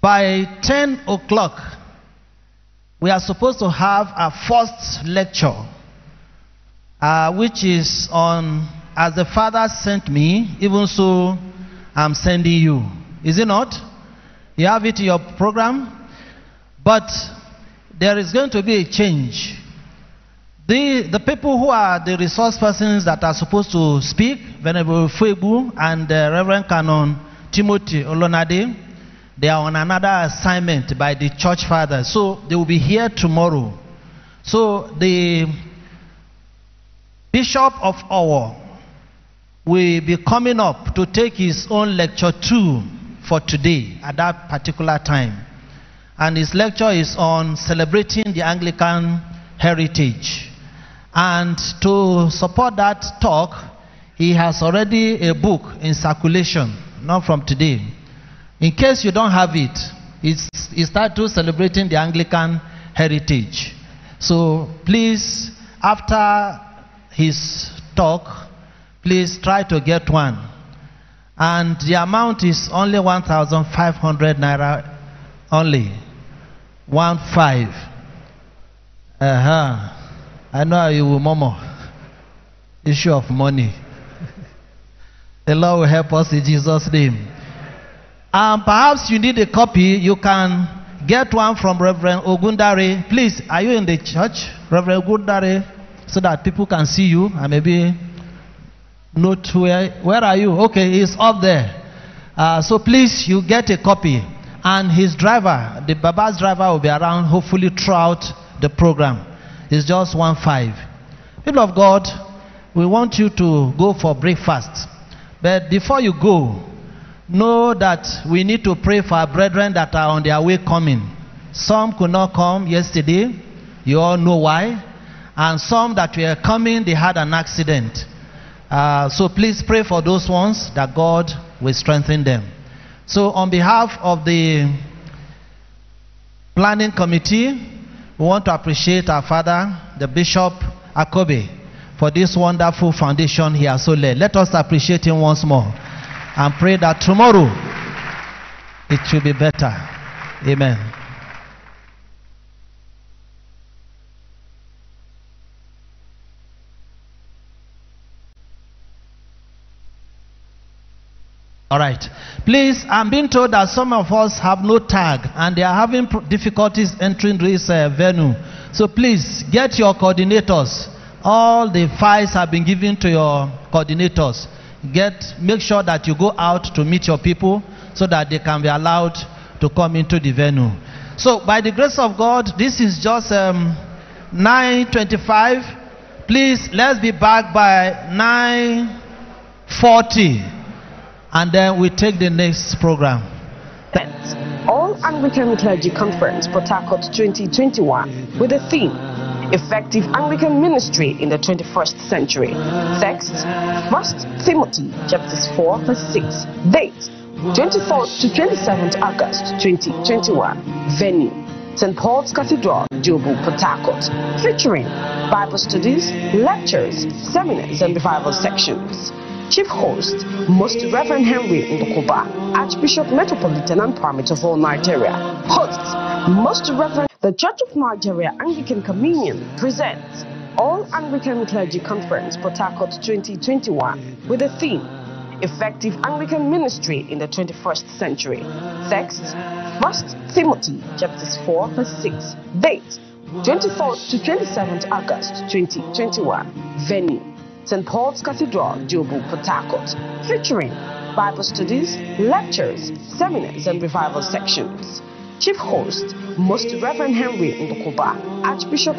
by 10 o'clock, we are supposed to have our first lecture, which is on, as the Father sent me, even so I'm sending you. Is it not? You have it in your program. But there is going to be a change. The people who are the resource persons that are supposed to speak, Venerable Fuebu and Reverend Canon Timothy Olonade, they are on another assignment by the church father, so they will be here tomorrow. So the Bishop of Owo will be coming up to take his own lecture too for today at that particular time. And his lecture is on celebrating the Anglican heritage. And to support that talk, he has already a book in circulation, not from today. In case you don't have it, it's titled Celebrating the Anglican Heritage. So please, after his talk, please try to get one. And the amount is only 1,500 naira only. 1,500. I know how you will murmur. Issue of money. The Lord will help us in Jesus' name. Perhaps you need a copy. You can get one from Reverend Ogundare. Please, are you in the church, Reverend Ogundare, so that people can see you and maybe note where are you? Okay, he's up there. So please, you get a copy. And his driver, the Baba's driver, will be around hopefully throughout the program. It's just 1,500. People of God, we want you to go for breakfast. But before you go, know that we need to pray for our brethren that are on their way coming. Some could not come yesterday. You all know why. And some that were coming, they had an accident. So please pray for those ones that God will strengthen them. So on behalf of the planning committee, we want to appreciate our father, the Bishop Akobe, for this wonderful foundation he has so laid. Let us appreciate him once more. And pray that tomorrow it should be better. Amen. All right. Please, I'm being told that some of us have no tag and they are having difficulties entering this venue. So please, get your coordinators. All the files have been given to your coordinators. Make sure that you go out to meet your people so that they can be allowed to come into the venue. So by the grace of God, this is just 9:25. Please, let's be back by 9:40, and then we take the next program. All Anglican Clergy Conference Port Harcourt 2021 with a theme: Effective Anglican Ministry in the 21st Century. Text: 1 Timothy chapters 4 verse 6. Date: 24th to 27th August 2021. Venue: St. Paul's Cathedral, Jobu, Port Harcourt. Featuring Bible studies, lectures, seminars, and revival sections. Chief Host, Most Reverend Henry Ndukuba, Archbishop Metropolitan and Primate of all Nigeria. Host, Most Reverend, the Church of Nigeria Anglican Communion presents All Anglican Clergy Conference Port Harcourt 2021 with the theme Effective Anglican Ministry in the 21st Century. Text, 1 Timothy chapters 4 verse 6. Date, 24th to 27th August 2021. Venue, St. Paul's Cathedral, Jobu, Port Harcourt, featuring Bible studies, lectures, seminars, and revival sections. Chief Host, Most Reverend Henry Ndukuba, Archbishop.